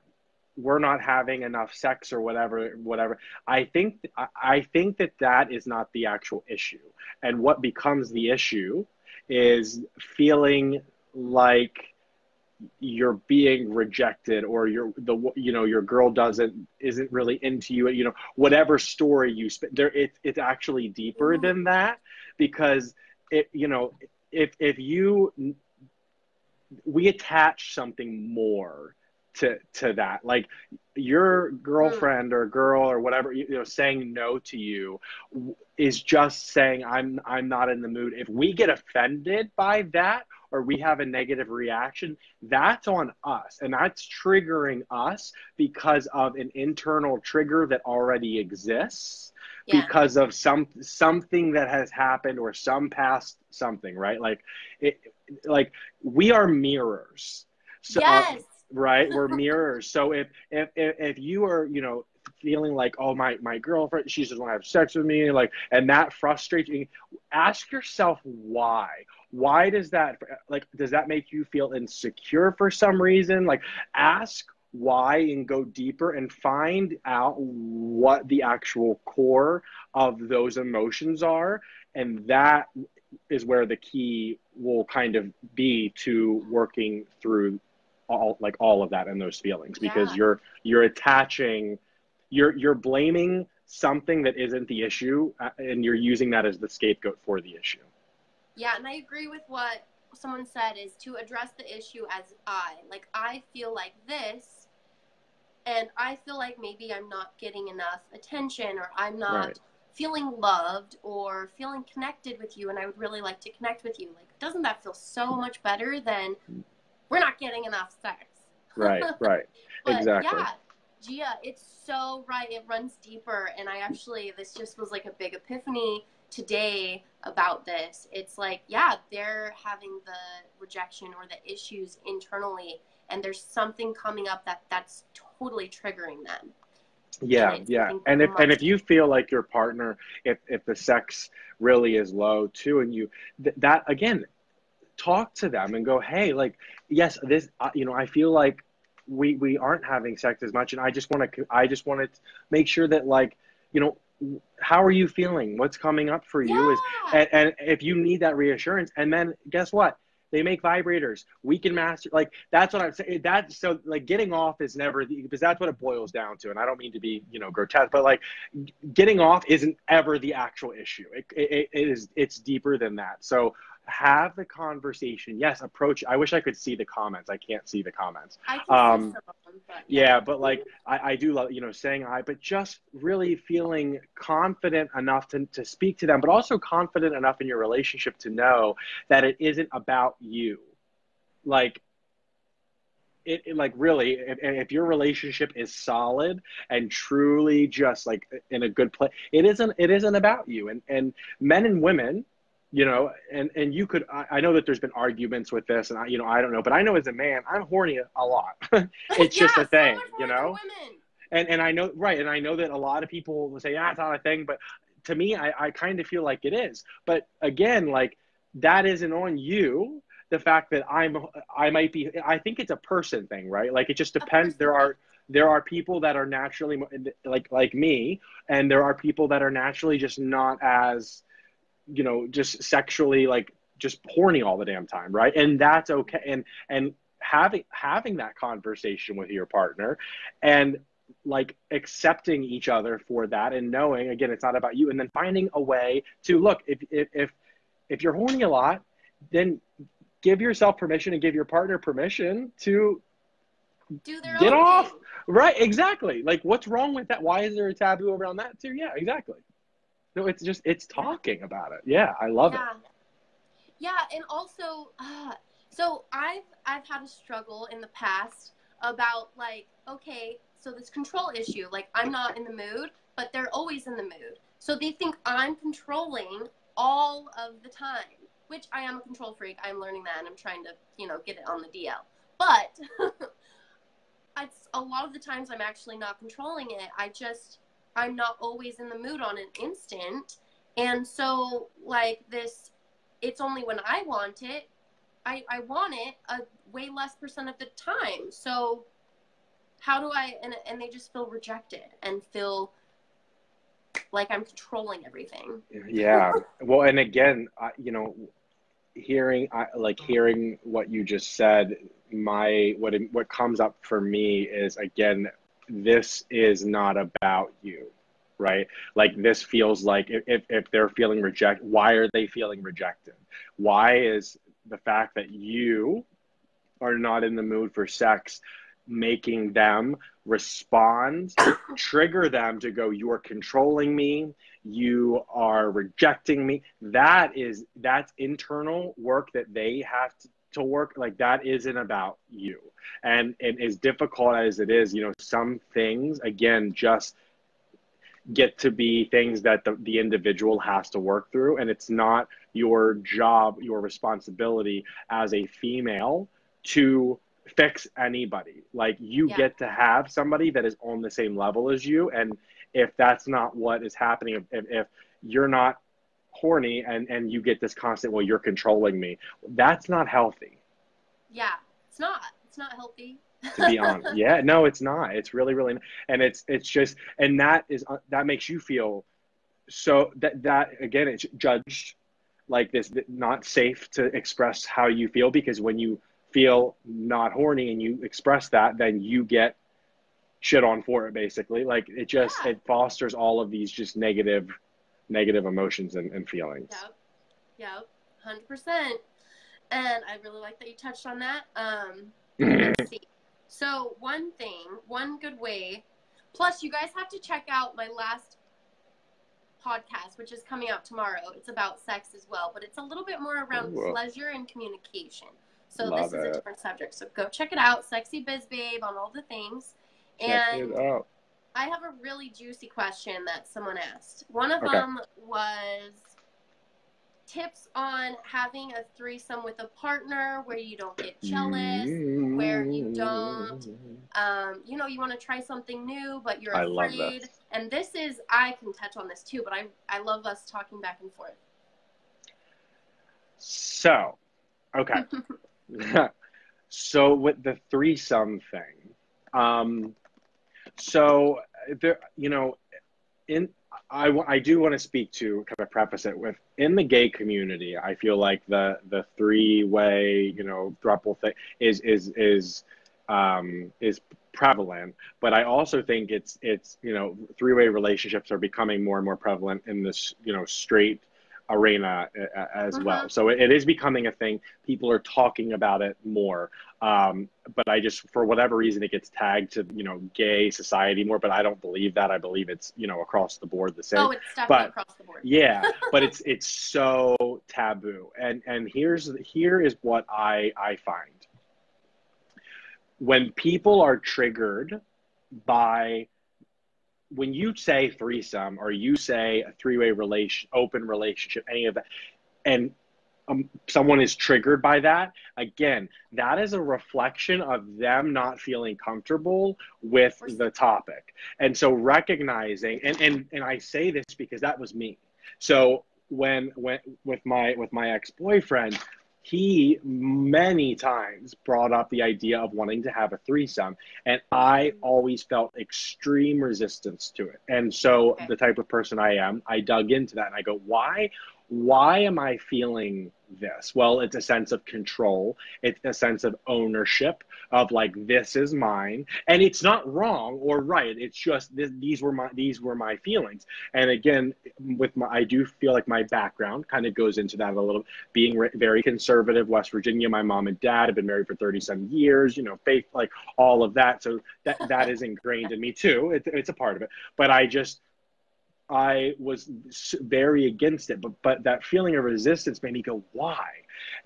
we're not having enough sex or whatever, whatever. I think, I think that that is not the actual issue. And what becomes the issue is feeling like you're being rejected, or you're the, you know, your girl doesn't, isn't really into you, you know, whatever story you spit there. It's, it's actually deeper than that, because it, you know, if, if you, we attach something more to, to that, like your girlfriend or girl or whatever, you know, saying no to you is just saying, I'm, I'm not in the mood. If we get offended by that, or we have a negative reaction, that's on us. And that's triggering us because of an internal trigger that already exists, yeah. because of some something that has happened or some past something, right? Like, it, like we are mirrors. So, yes. Uh, right? We're mirrors. So if, if, if you are, you know, feeling like, oh, my, my girlfriend, she just won't have sex with me, like, and that frustrates you, ask yourself why. Why does that, like, does that make you feel insecure for some reason? Like, ask why and go deeper and find out what the actual core of those emotions are. And that is where the key will kind of be to working through all, like, all of that and those feelings, because yeah. you're, you're attaching, you're, you're blaming something that isn't the issue, and you're using that as the scapegoat for the issue. Yeah, and I agree with what someone said, is to address the issue as I. Like, I feel like this, and I feel like maybe I'm not getting enough attention, or I'm not right. feeling loved or feeling connected with you, and I would really like to connect with you. Like, doesn't that feel so much better than we're not getting enough sex? Right, right. But exactly. Yeah, Gia, it's so right. It runs deeper, and I actually, this just was like a big epiphany today about this. It's like, yeah, they're having the rejection or the issues internally, and there's something coming up that that's totally triggering them. Yeah, yeah. And if and if you feel like your partner, if if the sex really is low too, and you th that again, talk to them and go, hey, like, yes, this, uh, you know, I feel like we we aren't having sex as much, and I just want to I just want to make sure that, like, you know, how are you feeling? What's coming up for you? Yeah. Is and, and if you need that reassurance, and then guess what? They make vibrators. We can master, like, that's what I'm saying. That's so, like, getting off is never the, because that's what it boils down to. And I don't mean to be, you know, grotesque, but, like, getting off isn't ever the actual issue. It, it, it is, it's deeper than that. So have the conversation. Yes, approach. I wish I could see the comments. I can't see the comments. I can um, see some, but yeah. yeah, but, like, I, I do love, you know, saying hi, but just really feeling confident enough to, to speak to them, but also confident enough in your relationship to know that it isn't about you. Like, It, it like really, if, if your relationship is solid and truly just, like, in a good place, it isn't, it isn't about you. And, and men and women, you know, and, and you could, I, I know that there's been arguments with this, and I, you know, I don't know, but I know as a man, I'm horny a lot. It's yeah, just a thing, so you know, and, and I know, right. And I know that a lot of people will say, ah, it's not a thing, but to me, I, I kind of feel like it is. But again, like, that isn't on you. The fact that I'm, I might be, I think it's a person thing, right? Like, it just depends. There are, there are people that are naturally like, like me, and there are people that are naturally just not as, you know, just sexually, like, just horny all the damn time. Right. And that's okay. And, and having, having that conversation with your partner, and, like, accepting each other for that, and knowing, again, it's not about you. And then finding a way to look, if, if, if, if you're horny a lot, then give yourself permission and give your partner permission to do their get own off. Thing. Right. Exactly. Like, what's wrong with that? Why is there a taboo around that too? Yeah, exactly. No, it's just, it's talking about it. Yeah. I love yeah. it. Yeah. And also, uh, so I've, I've had a struggle in the past about, like, okay, so this control issue, like, I'm not in the mood, but they're always in the mood. So they think I'm controlling all of the time. Which I am a control freak. I'm learning that, and I'm trying to, you know, get it on the D L. But it's a lot of the times I'm actually not controlling it. I just, I'm not always in the mood on an instant. And so, like, this, it's only when I want it, I, I want it a way less percent of the time. So how do I, and, and they just feel rejected and feel like I'm controlling everything. Yeah. Well, and again, I, you know, hearing, I, like hearing what you just said, my, what, what comes up for me is, again, this is not about you, right? Like, this feels like if, if they're feeling reject, why are they feeling rejected? Why is the fact that you are not in the mood for sex making them respond, trigger them to go, you are controlling me, you are rejecting me? That is, that's internal work that they have to, to work. Like, that isn't about you. And, and as difficult as it is, you know, some things, again, just get to be things that the, the individual has to work through. And it's not your job, your responsibility as a female to fix anybody. Like, you yeah. get to have somebody that is on the same level as you. And if that's not what is happening, if, if you're not horny and, and you get this constant, well, you're controlling me, that's not healthy. Yeah, it's not. It's not healthy. To be honest. Yeah, no, it's not. It's really, really not. And it's, it's just, and that is, uh, that makes you feel so that, that again, it's judged, like this, not safe to express how you feel, because when you feel not horny and you express that, then you get shit on for it, basically. Like, it just, yeah. it fosters all of these just negative, negative emotions and, and feelings. Yep. Yep. one hundred percent. And I really like that you touched on that. Um, let's see. So one thing, one good way, plus you guys have to check out my last podcast, which is coming out tomorrow. It's about sex as well, but it's a little bit more around Ooh. pleasure and communication. So Love this is it. a different subject. So go check it out, Sexy Biz Babe on all the things. Check and it out. I have a really juicy question that someone asked. One of okay. them was tips on having a threesome with a partner where you don't get jealous, mm-hmm. where you don't, um, you know, you want to try something new, but you're I afraid. Love that. And this is, I can touch on this too, but I, I love us talking back and forth. So, okay. So with the threesome thing, um, so there, you know, in, I, I do want to speak to, kind of preface it with, in the gay community, I feel like the, the three-way, you know, throuple thing is, is, is, um, is prevalent, but I also think it's, it's, you know, three-way relationships are becoming more and more prevalent in this, you know, straight arena as uh-huh. well. So it is becoming a thing. People are talking about it more. Um, but I just, for whatever reason, it gets tagged to, you know, gay society more, but I don't believe that. I believe it's, you know, across the board the same. Oh, it's definitely across the board. Yeah, but it's it's so taboo. And and here's here is what I, I find. When people are triggered by, when you say threesome or you say a three-way relation, open relationship, any of that, and um, someone is triggered by that, again, that is a reflection of them not feeling comfortable with the topic. And so recognizing, and, and, and I say this because that was me. So when, when with my, with my ex-boyfriend, he many times brought up the idea of wanting to have a threesome, and I always felt extreme resistance to it. And so okay. the type of person I am, I dug into that and I go, why, why am I feeling this? Well, it's a sense of control. It's a sense of ownership of like, this is mine. And it's not wrong or right. It's just, this, these were my, these were my feelings. And again, with my, I do feel like my background kind of goes into that a little, being re- very conservative, West Virginia. My mom and dad have been married for thirty some years, you know, faith, like all of that. So that, that is ingrained in me too. It, it's a part of it, but I just, I was very against it, but, but that feeling of resistance made me go, why?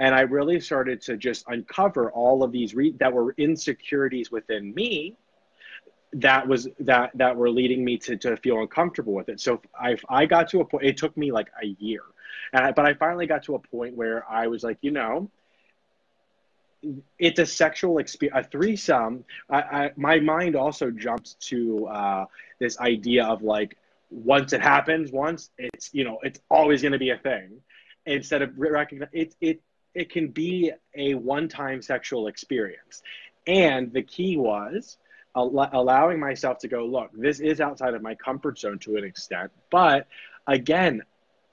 And I really started to just uncover all of these re- that were insecurities within me that was that that were leading me to, to feel uncomfortable with it. So I, I got to a point, it took me like a year, and I, but I finally got to a point where I was like, you know, it's a sexual experience, a threesome. I, I, my mind also jumps to uh, this idea of like, once it happens, once it's, you know, it's always going to be a thing, instead of recognizing it, it, it can be a one-time sexual experience. And the key was, al- allowing myself to go, look, this is outside of my comfort zone to an extent, but again,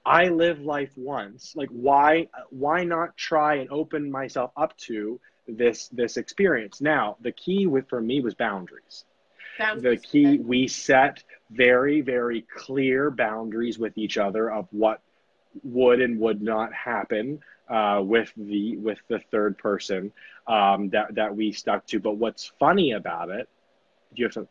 I live life once. Like, why, why not try and open myself up to this, this experience? Now, the key with, for me was boundaries. The key, we set very, very clear boundaries with each other of what would and would not happen uh, with the with the third person um, that that we stuck to. But what's funny about it? Do you have some?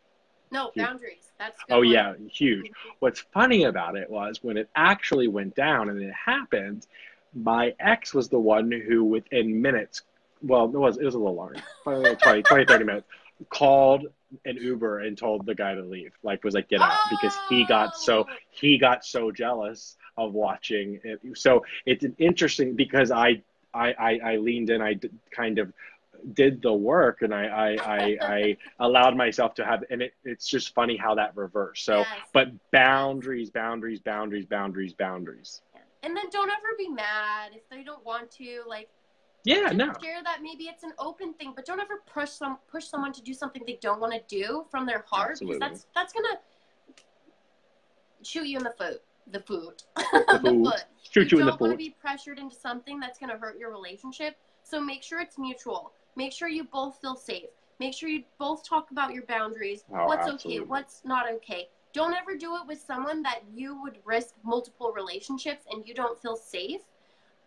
No huge, boundaries. That's a good oh one. Yeah, huge. What's funny about it was when it actually went down and it happened. My ex was the one who, within minutes, well, it was it was a little longer, twenty, twenty, thirty minutes, called an Uber and told the guy to leave. Like, was like, get out, because he got so he got so jealous of watching it. So it's an interesting, because I I I, I leaned in, I did, kind of did the work, and I I, I, I allowed myself to have, and it, it's just funny how that reversed. So, yes. But boundaries, boundaries, boundaries, boundaries, boundaries. And then don't ever be mad if they don't want to, like. Yeah, no. Share that maybe it's an open thing, but don't ever push some push someone to do something they don't want to do from their heart. Absolutely. Because that's that's gonna shoot you in the foot. The foot. The foot. Shoot you, you in the foot. You don't want to be pressured into something that's gonna hurt your relationship. So make sure it's mutual. Make sure you both feel safe. Make sure you both talk about your boundaries. Oh, what's absolutely. okay, what's not okay. Don't ever do it with someone that you would risk multiple relationships and you don't feel safe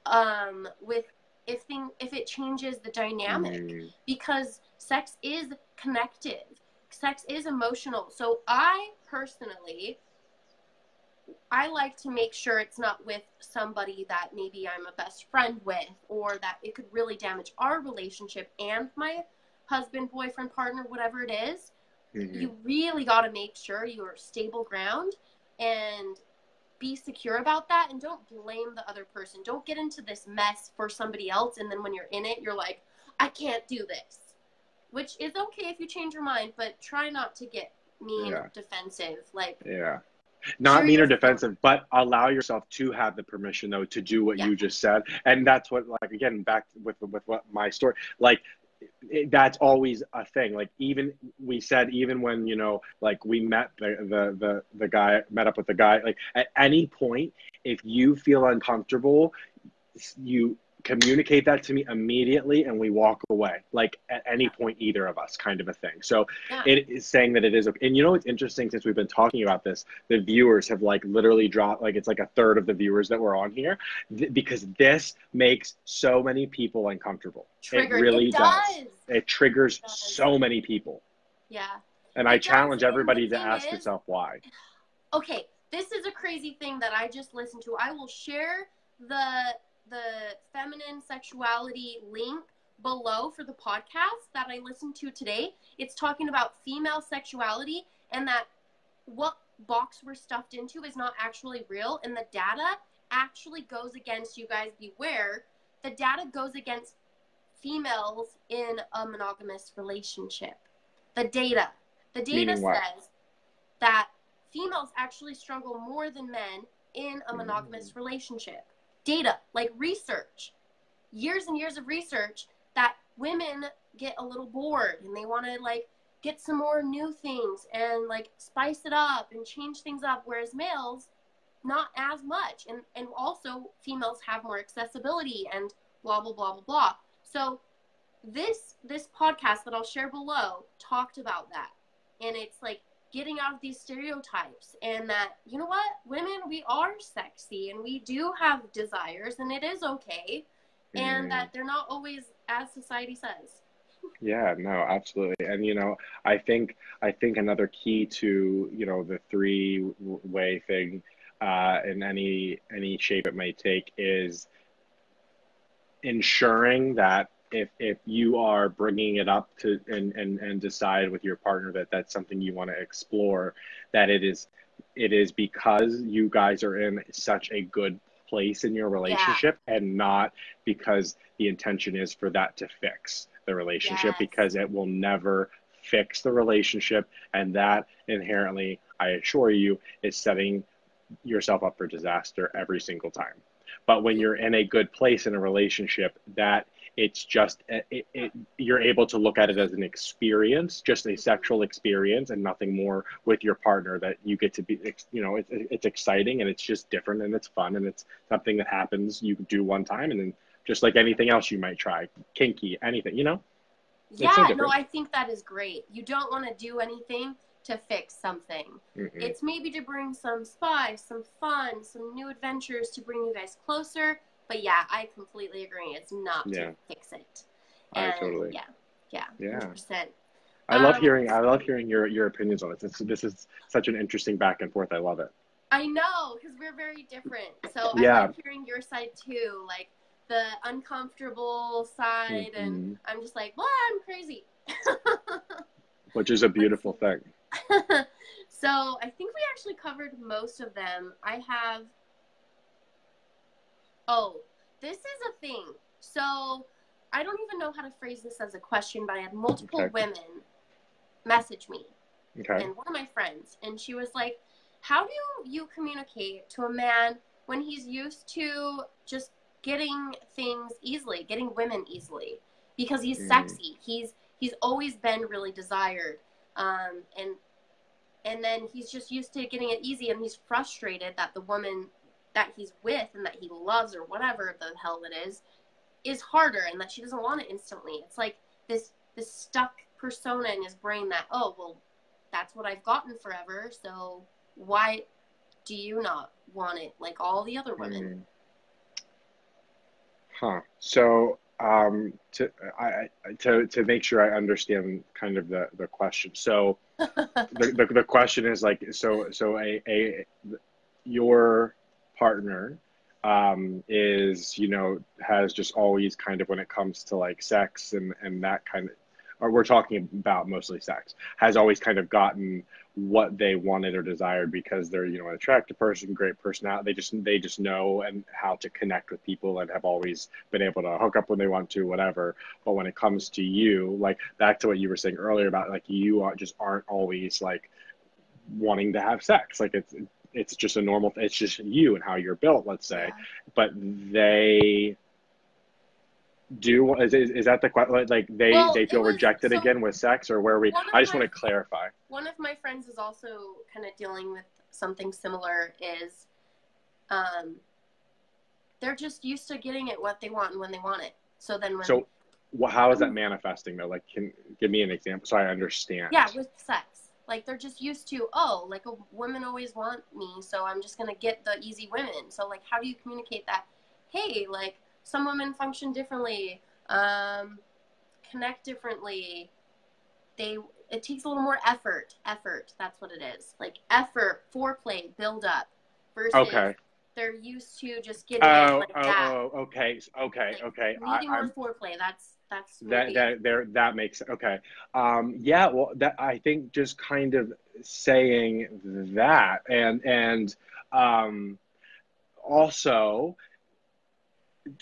um, with. If thing, if it changes the dynamic, mm. because sex is connective, sex is emotional. So I personally, I like to make sure it's not with somebody that maybe I'm a best friend with, or that it could really damage our relationship and my husband, boyfriend, partner, whatever it is. Mm-hmm. You really got to make sure you are stable ground and be secure about that, and don't blame the other person. Don't get into this mess for somebody else, and then when you're in it, you're like, I can't do this. Which is okay if you change your mind, but try not to get mean yeah. or defensive. Like, yeah. Not sure mean or defensive, but allow yourself to have the permission, though, to do what yeah. you just said. And that's what, like, again, back with, with what my story, like, It, that's always a thing. Like, even we said, even when, you know, like we met the, the the the guy, met up with the guy, like at any point, if you feel uncomfortable, you communicate that to me immediately and we walk away, like at any point, either of us, kind of a thing. So yeah. It is saying that it is, and you know, it's interesting, since we've been talking about this, the viewers have like literally dropped, like it's like a third of the viewers that were on here th- because this makes so many people uncomfortable. Triggered. It really it does. does. It triggers it does. so many people. Yeah. And it I does. challenge everybody to ask is, yourself why. Okay. This is a crazy thing that I just listened to. I will share the the feminine sexuality link below for the podcast that I listened to today. It's talking about female sexuality, and that what box we're stuffed into is not actually real, and the data actually goes against, you guys beware, the data goes against females in a monogamous relationship. The data. The data says that females actually struggle more than men in a monogamous mm. relationship. Data, like research, years and years of research, that women get a little bored and they want to like get some more new things and like spice it up and change things up, whereas males, not as much. And, and also females have more accessibility and blah, blah, blah, blah, blah. So this, this podcast that I'll share below talked about that. And it's like getting out of these stereotypes, and that, you know what, women, we are sexy and we do have desires, and it is okay. Mm. And that they're not always as society says. Yeah, no, absolutely. And, you know, I think, I think another key to, you know, the three way thing, uh, in any, any shape it may take, is ensuring that If if you are bringing it up to and, and, and decide with your partner that that's something you want to explore, that it is it is because you guys are in such a good place in your relationship, yeah. and not because the intention is for that to fix the relationship, yes. because it will never fix the relationship. And that inherently, I assure you, is setting yourself up for disaster every single time. But when you're in a good place in a relationship, that it's just, it, it, you're able to look at it as an experience, just a sexual experience and nothing more with your partner that you get to be, you know, it, it's exciting and it's just different and it's fun and it's something that happens, you do one time and then just like anything else you might try, kinky, anything, you know? Yeah, so no, I think that is great. You don't want to do anything to fix something. Mm-hmm. It's maybe to bring some spice, some fun, some new adventures to bring you guys closer. But yeah, I completely agree. It's not yeah. to fix it. And I totally. Yeah, yeah, yeah. one hundred percent. I um, love hearing. I love hearing your your opinions on it. This, this is such an interesting back and forth. I love it. I know, because we're very different. So yeah. I love hearing your side too, like the uncomfortable side, mm-hmm. and I'm just like, well, I'm crazy. Which is a beautiful thing. So I think we actually covered most of them. I have. Oh, this is a thing. So I don't even know how to phrase this as a question, but I had multiple okay. women message me okay. and one of my friends, and she was like, how do you communicate to a man when he's used to just getting things easily, getting women easily, because he's mm. sexy. He's, he's always been really desired. Um, and, and then he's just used to getting it easy, and he's frustrated that the woman that he's with and that he loves or whatever the hell it is, is harder, and that she doesn't want it instantly. It's like this, this stuck persona in his brain that, oh, well, that's what I've gotten forever. So why do you not want it like all the other women? Huh. So um, to, I, to, to make sure I understand kind of the, the question. So the, the, the question is like, so, so a, a, your partner um is, you know, has just always kind of, when it comes to like sex and and that kind of, or we're talking about mostly sex, has always kind of gotten what they wanted or desired because they're, you know, an attractive person, great personality, they just they just know and how to connect with people and have always been able to hook up when they want to, whatever. But when it comes to you, like back to what you were saying earlier about like you are just aren't always like wanting to have sex, like it's It's just a normal, it's just you and how you're built, let's say. Yeah. But they do, is, is that the question? Like they, well, they feel was, rejected so again with sex, or where we, I just my, want to clarify. One of my friends is also kind of dealing with something similar is um, they're just used to getting it what they want and when they want it. So then when. So well, how is that manifesting though? Like, can give me an example so I understand. Yeah, with sex. Like, they're just used to, oh, like, a woman always want me, so I'm just going to get the easy women. So, like, how do you communicate that? Hey, like, some women function differently, um, connect differently. They It takes a little more effort. Effort, that's what it is. Like, effort, foreplay, build up versus okay. they're used to just getting oh, it like oh, that. Oh, okay, okay, like, okay. Needing I, more I'm... foreplay, that's... That's that, that there that makes okay um yeah well that I think just kind of saying that and and um also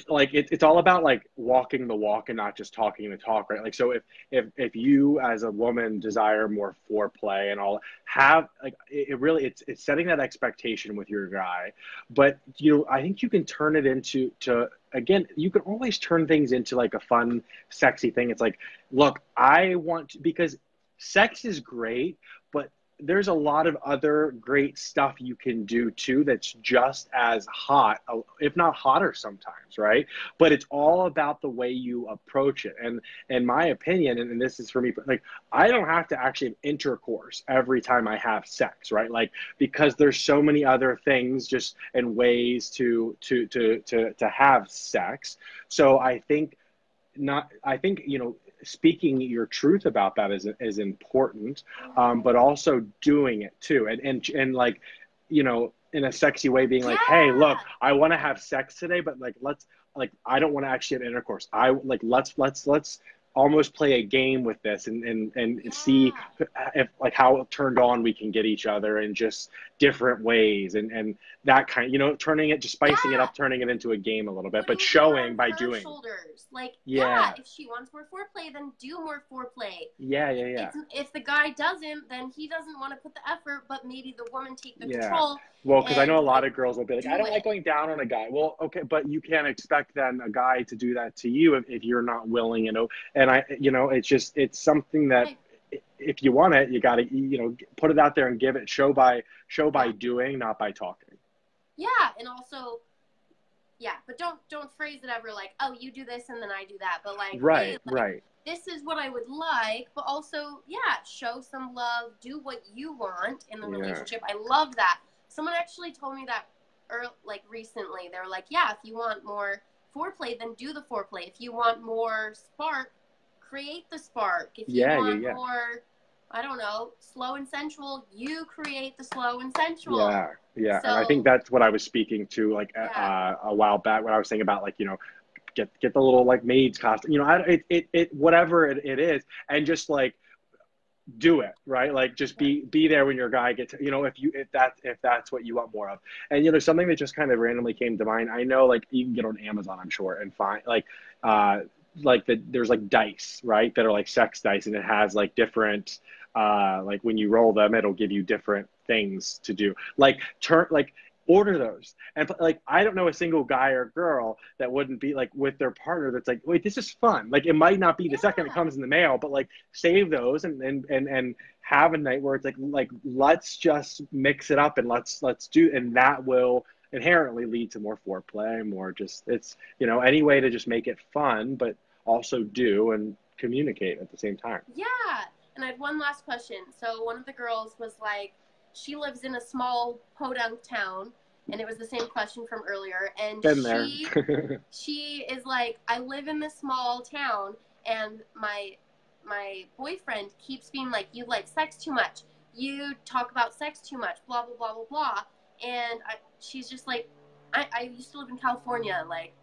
like it, it's all about like walking the walk and not just talking the talk, right? Like so if if if you as a woman desire more foreplay and all, have like it, it really it's it's setting that expectation with your guy. But you know, I think you can turn it into to again, you can always turn things into like a fun, sexy thing. It's like, look, I want to, because sex is great, but there's a lot of other great stuff you can do too that's just as hot, if not hotter sometimes, right? But it's all about the way you approach it. And in my opinion, and, and this is for me, like I don't have to actually have intercourse every time I have sex, right? Like because there's so many other things just and ways to to to to to have sex. So I think not I think, you know, speaking your truth about that is is important, um, but also doing it too, and and and like, you know, in a sexy way, being like, yeah. hey, look, I want to have sex today, but like, let's like, I don't want to actually have intercourse. I like, let's let's let's almost play a game with this and, and, and yeah. see if like how turned on we can get each other in just different ways and, and that kind, you know, turning it, just spicing yeah. it up, turning it into a game a little bit, Putting but showing by doing. Shoulders. Like, yeah. yeah, if she wants more foreplay, then do more foreplay. Yeah, yeah, yeah. It's, if the guy doesn't, then he doesn't want to put the effort, but maybe the woman take the yeah. control. Well, because I know a lot of girls will be like, do I don't it. like going down on a guy. Well, okay, but you can't expect then a guy to do that to you if, if you're not willing, you know, and I, you know, it's just, it's something that if you want it, you got to, you know, put it out there and give it, show by, show by doing, not by talking. Yeah. And also, yeah, but don't, don't phrase it ever like, oh, you do this and then I do that. But like, right, hey, like, right. this is what I would like, but also, yeah, show some love, do what you want in the yeah. relationship. I love that. Someone actually told me that early, like recently, they were like, yeah, if you want more foreplay, then do the foreplay. If you want more spark, create the spark. If you yeah, want yeah, yeah. more, I don't know, slow and sensual, you create the slow and sensual. Yeah, yeah. So, and I think that's what I was speaking to like yeah. uh, a while back when I was saying about like, you know, get get the little like maid's costume, you know, I, it, it, it, whatever it, it is. And just like, do it right, like just be be there when your guy gets, you know, if you if that if that's what you want more of. And you know, something that just kind of randomly came to mind, I know like you can get on Amazon, I'm sure, and find like uh like the there's like dice, right, that are like sex dice, and it has like different uh like when you roll them, it'll give you different things to do, like turn like order those. And like, I don't know a single guy or girl that wouldn't be like with their partner that's like, wait, this is fun. Like it might not be the yeah. second it comes in the mail, but like save those and, and, and, and have a night where it's like, like, let's just mix it up and let's, let's do, and that will inherently lead to more foreplay, more just, it's, you know, any way to just make it fun, but also do and communicate at the same time. Yeah. And I have one last question. So one of the girls was like, she lives in a small podunk town, and it was the same question from earlier. And Been there. she she is like, I live in this small town, and my my boyfriend keeps being like, you like sex too much, you talk about sex too much, blah blah blah blah blah. And I, she's just like, I I used to live in California, like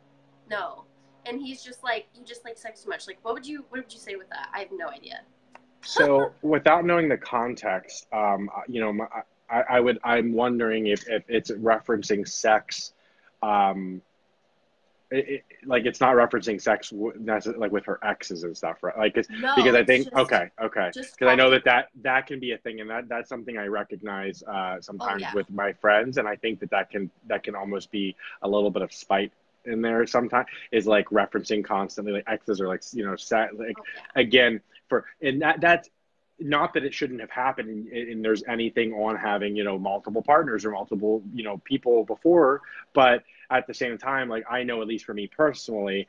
no. And he's just like, you just like sex too much. Like what would you what would you say with that? I have no idea. So without knowing the context, um, you know, my, I, I would, I'm wondering if, if it's referencing sex, um, it, it, like it's not referencing sex like with her exes and stuff, right? Like, no, because I think, just, okay, okay. Because I know that, that that can be a thing, and that, that's something I recognize uh, sometimes oh, yeah. with my friends. And I think that that can, that can almost be a little bit of spite in there sometimes, is like referencing constantly like exes or like, you know, set, like oh, yeah. again, for, and that that's not that it shouldn't have happened, and, and there's anything on having, you know, multiple partners or multiple, you know, people before, but at the same time, like I know at least for me personally,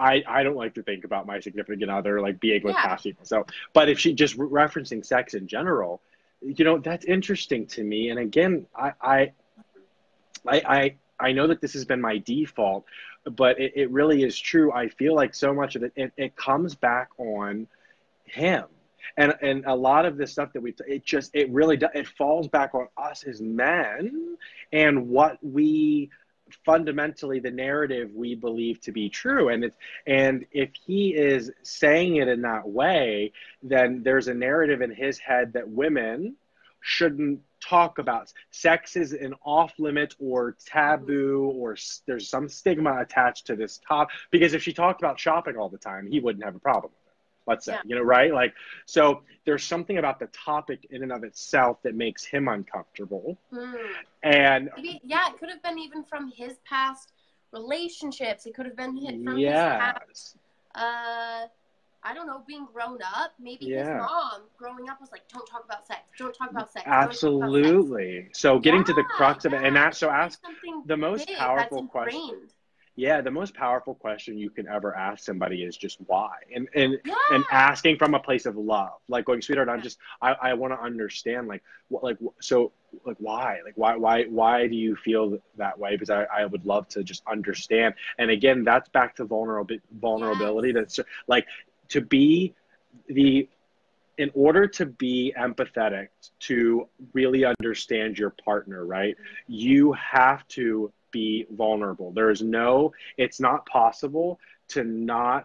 I, I don't like to think about my significant other like being with yeah. past people. So, but if she just re referencing sex in general, you know, that's interesting to me. And again, I I I, I I know that this has been my default, but it, it really is true. I feel like so much of it, it, it comes back on him. And, and a lot of this stuff that we, it just, it really does, it falls back on us as men and what we fundamentally, the narrative we believe to be true. And it's, and if he is saying it in that way, then there's a narrative in his head that women shouldn't talk about. Sex is an off limit or taboo, or there's some stigma attached to this topic, because if she talked about shopping all the time, he wouldn't have a problem with it, let's say, yeah. you know, right? Like, so there's something about the topic in and of itself that makes him uncomfortable. Mm. And maybe, yeah, it could have been even from his past relationships. It could have been hit from yes. his past, uh, I don't know, being grown up, maybe yeah. his mom growing up was like, don't talk about sex, don't talk about sex. Absolutely. About sex. So getting yeah, to the crux of yeah. it, and that, so ask the most big, powerful question. Yeah, the most powerful question you can ever ask somebody is just why, and and yeah. and asking from a place of love, like going, sweetheart, I'm just, I, I want to understand, like, what, like, so, like, why, like, why, why, why do you feel that way? Because I, I would love to just understand. And again, that's back to vulnerable vulnerability. Yes. That's like, to be the, in order to be empathetic, to really understand your partner, right? You have to be vulnerable. There is no, it's not possible to not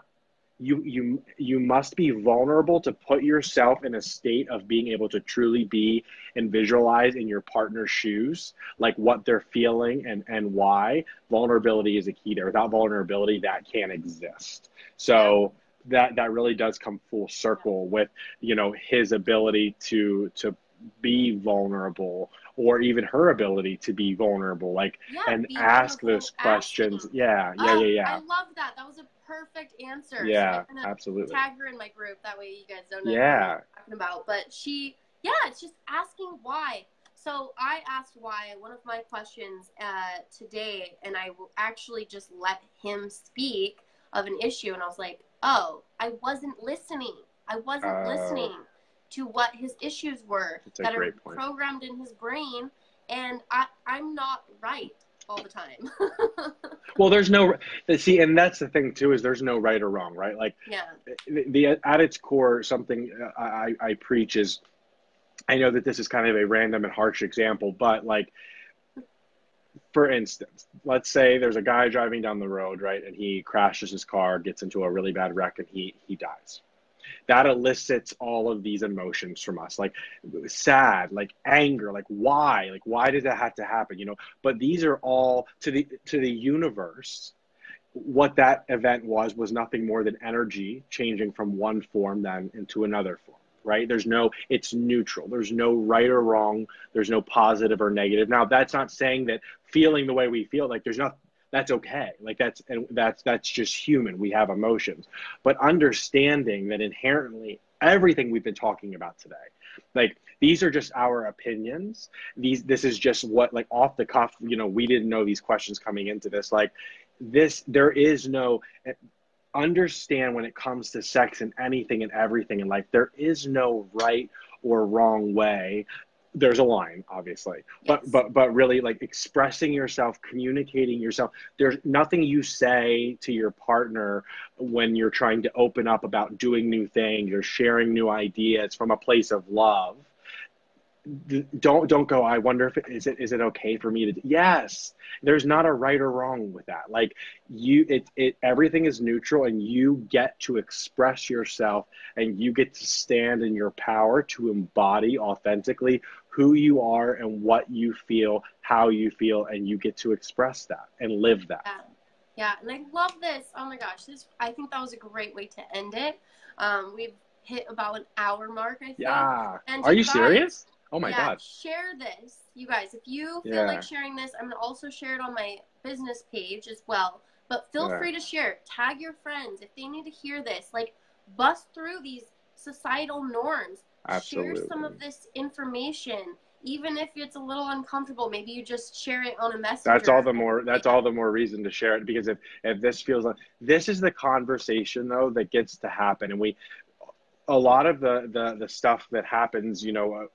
you you you must be vulnerable to put yourself in a state of being able to truly be and visualize in your partner's shoes, like what they're feeling and and why. Vulnerability is a key there. Without vulnerability, that can't exist. So that that really does come full circle with, you know, his ability to to be vulnerable, or even her ability to be vulnerable, like yeah, and ask those questions. Asking. Yeah, yeah, oh, yeah, yeah. I love that. That was a perfect answer. Yeah, so absolutely. Tag her in my group. That way, you guys don't know yeah. what I'm talking about. But she, yeah, it's just asking why. So I asked why one of my questions uh, today, and I actually just let him speak of an issue, and I was like, oh, I wasn't listening. I wasn't uh... listening to what his issues were that are point. programmed in his brain, and I, I'm not right all the time. Well, there's no, see, and that's the thing too, is there's no right or wrong, right? Like, yeah. the, the at its core, something I, I preach is, I know that this is kind of a random and harsh example, but like, for instance, let's say there's a guy driving down the road, right? And he crashes his car, gets into a really bad wreck, and he, he dies. That elicits all of these emotions from us, like sad, like anger, like why, like why did that have to happen, you know? But these are all, to the to the universe, what that event was was nothing more than energy changing from one form then into another form, right? There's no, it's neutral. There's no right or wrong. There's no positive or negative. Now, that's not saying that feeling the way we feel, like there's not, that's okay. Like that's, and that's, that's just human. We have emotions, but understanding that inherently everything we've been talking about today, like these are just our opinions. These, this is just what, like off the cuff, you know, we didn't know these questions coming into this, like this, there is no, understand when it comes to sex and anything and everything in life, there is no right or wrong way. There's a line, obviously, yes. but, but, but really like expressing yourself, communicating yourself. There's nothing you say to your partner when you're trying to open up about doing new things or sharing new ideas from a place of love. Don't, don't go, I wonder if it, is it, is it okay for me to, yes, there's not a right or wrong with that. Like you, it, it, everything is neutral, and you get to express yourself, and you get to stand in your power to embody authentically who you are and what you feel, how you feel, and you get to express that and live that. Yeah. Yeah. And I love this. Oh my gosh. This, I think that was a great way to end it. Um, we've hit about an hour mark, I think. Yeah. And are you guys, serious? Oh my yeah, God. Share this. You guys, if you feel yeah. like sharing this, I'm going to also share it on my business page as well. But feel yeah. free to share it. Tag your friends if they need to hear this. Like, bust through these societal norms. Absolutely. Share some of this information, even if it's a little uncomfortable. Maybe you just share it on a messenger. That's all the more, that's all the more reason to share it, because if, if this feels like, this is the conversation though that gets to happen. And we, a lot of the, the, the stuff that happens, you know, uh,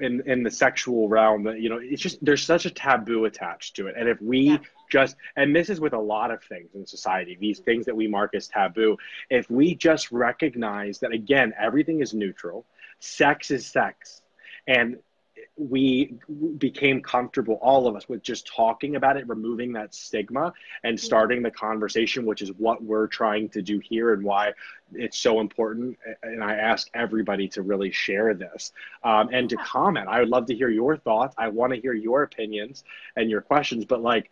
in in the sexual realm, that, you know, it's just, there's such a taboo attached to it. And if we yeah. just, and this is with a lot of things in society, these things that we mark as taboo, if we just recognize that, again, everything is neutral, sex is sex, and we became comfortable, all of us, with just talking about it, removing that stigma and starting the conversation, which is what we're trying to do here and why it's so important. And I ask everybody to really share this um, and to comment. I would love to hear your thoughts. I want to hear your opinions and your questions, but like,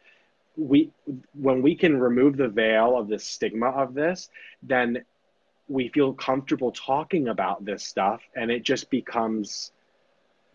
we, when we can remove the veil of the stigma of this, then we feel comfortable talking about this stuff, and it just becomes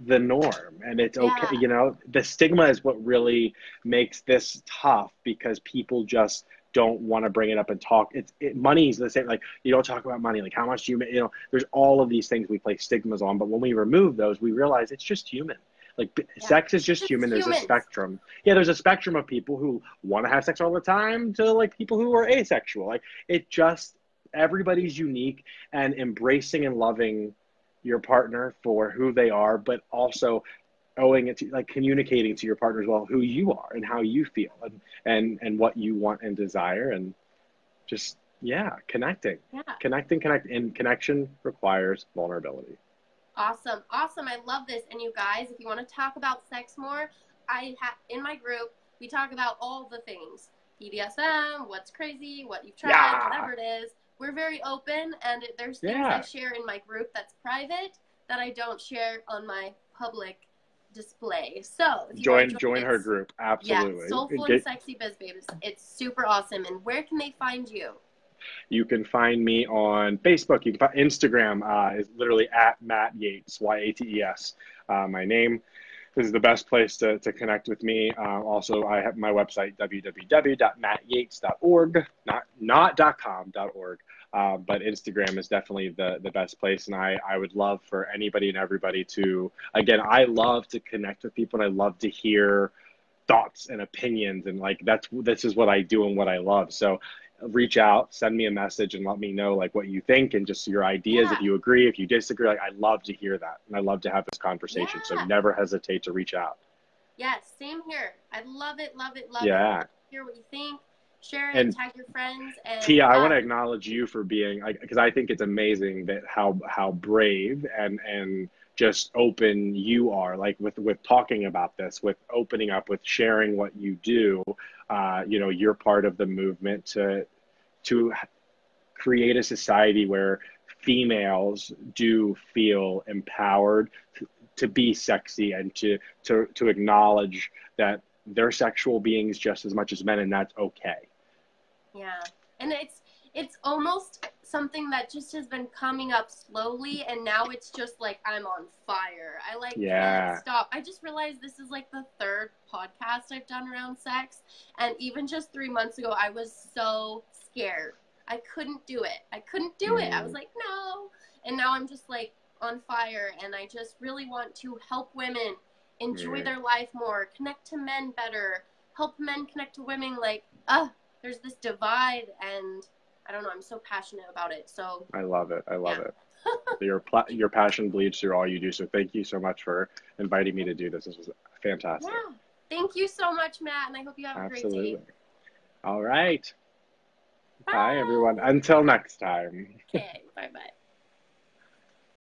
the norm, and it's okay. Yeah. You know, the stigma is what really makes this tough, because people just don't want to bring it up and talk. It's it, money's the same. Like, you don't talk about money. Like, how much do you make? You know, there's all of these things we place stigmas on, but when we remove those, we realize it's just human. Like, yeah. sex is just it's human. Humans. There's a spectrum. Yeah, there's a spectrum of people who want to have sex all the time to like people who are asexual. Like, it just, everybody's unique, and embracing and loving your partner for who they are, but also owing it to, like, communicating to your partner as well who you are and how you feel, and and and what you want and desire, and just yeah connecting yeah. connecting connect and connection requires vulnerability. Awesome awesome I love this. And you guys, if you want to talk about sex more, I have in my group, we talk about all the things, B D S M, what's crazy, what you've tried, yeah. whatever it is. we're very open, and there's things yeah. I share in my group that's private that I don't share on my public display. So if you join join, join her group. Absolutely. Yeah, Soulful and Sexy Biz Babes. It's super awesome. And where can they find you? You can find me on Facebook. You can find Instagram uh, is literally at Matt Yates, Y A T E S, uh, my name. This is the best place to, to connect with me. Uh, also, I have my website, w w w dot matt yates dot org, not, not .com, .org. Uh, but Instagram is definitely the, the best place. And I, I would love for anybody and everybody to, again, I love to connect with people, and I love to hear thoughts and opinions. And like, that's, this is what I do and what I love. So reach out, send me a message, and let me know like what you think and just your ideas. Yeah. If you agree, if you disagree, like I love to hear that, and I love to have this conversation. Yeah. So never hesitate to reach out. Yes, yeah, same here. I love it, love it, love yeah. it. Yeah, hear what you think, share it, and tag your friends. And Tia, I want to acknowledge you for being, because I, I think it's amazing that how how brave and and just open you are, like with with talking about this, with opening up, with sharing what you do. Uh, you know, you're part of the movement to to create a society where females do feel empowered to, to be sexy and to, to to acknowledge that they're sexual beings just as much as men, and that's okay. Yeah, and it's it's almost something that just has been coming up slowly, and now it's just like I'm on fire. I like yeah. can't stop. I just realized this is like the third podcast I've done around sex, and even just three months ago I was so scared. I couldn't do it. I couldn't do mm. it. I was like, no. And now I'm just like on fire, and I just really want to help women enjoy mm. their life more, connect to men better, help men connect to women. Like, uh, there's this divide, and I don't know. I'm so passionate about it. So I love it. I love yeah. it. Your pla your passion bleeds through all you do. So thank you so much for inviting me to do this. This was fantastic. Yeah. Thank you so much, Matt. And I hope you have Absolutely. a great day. All right. Bye, bye everyone. Until next time. Okay. Bye-bye.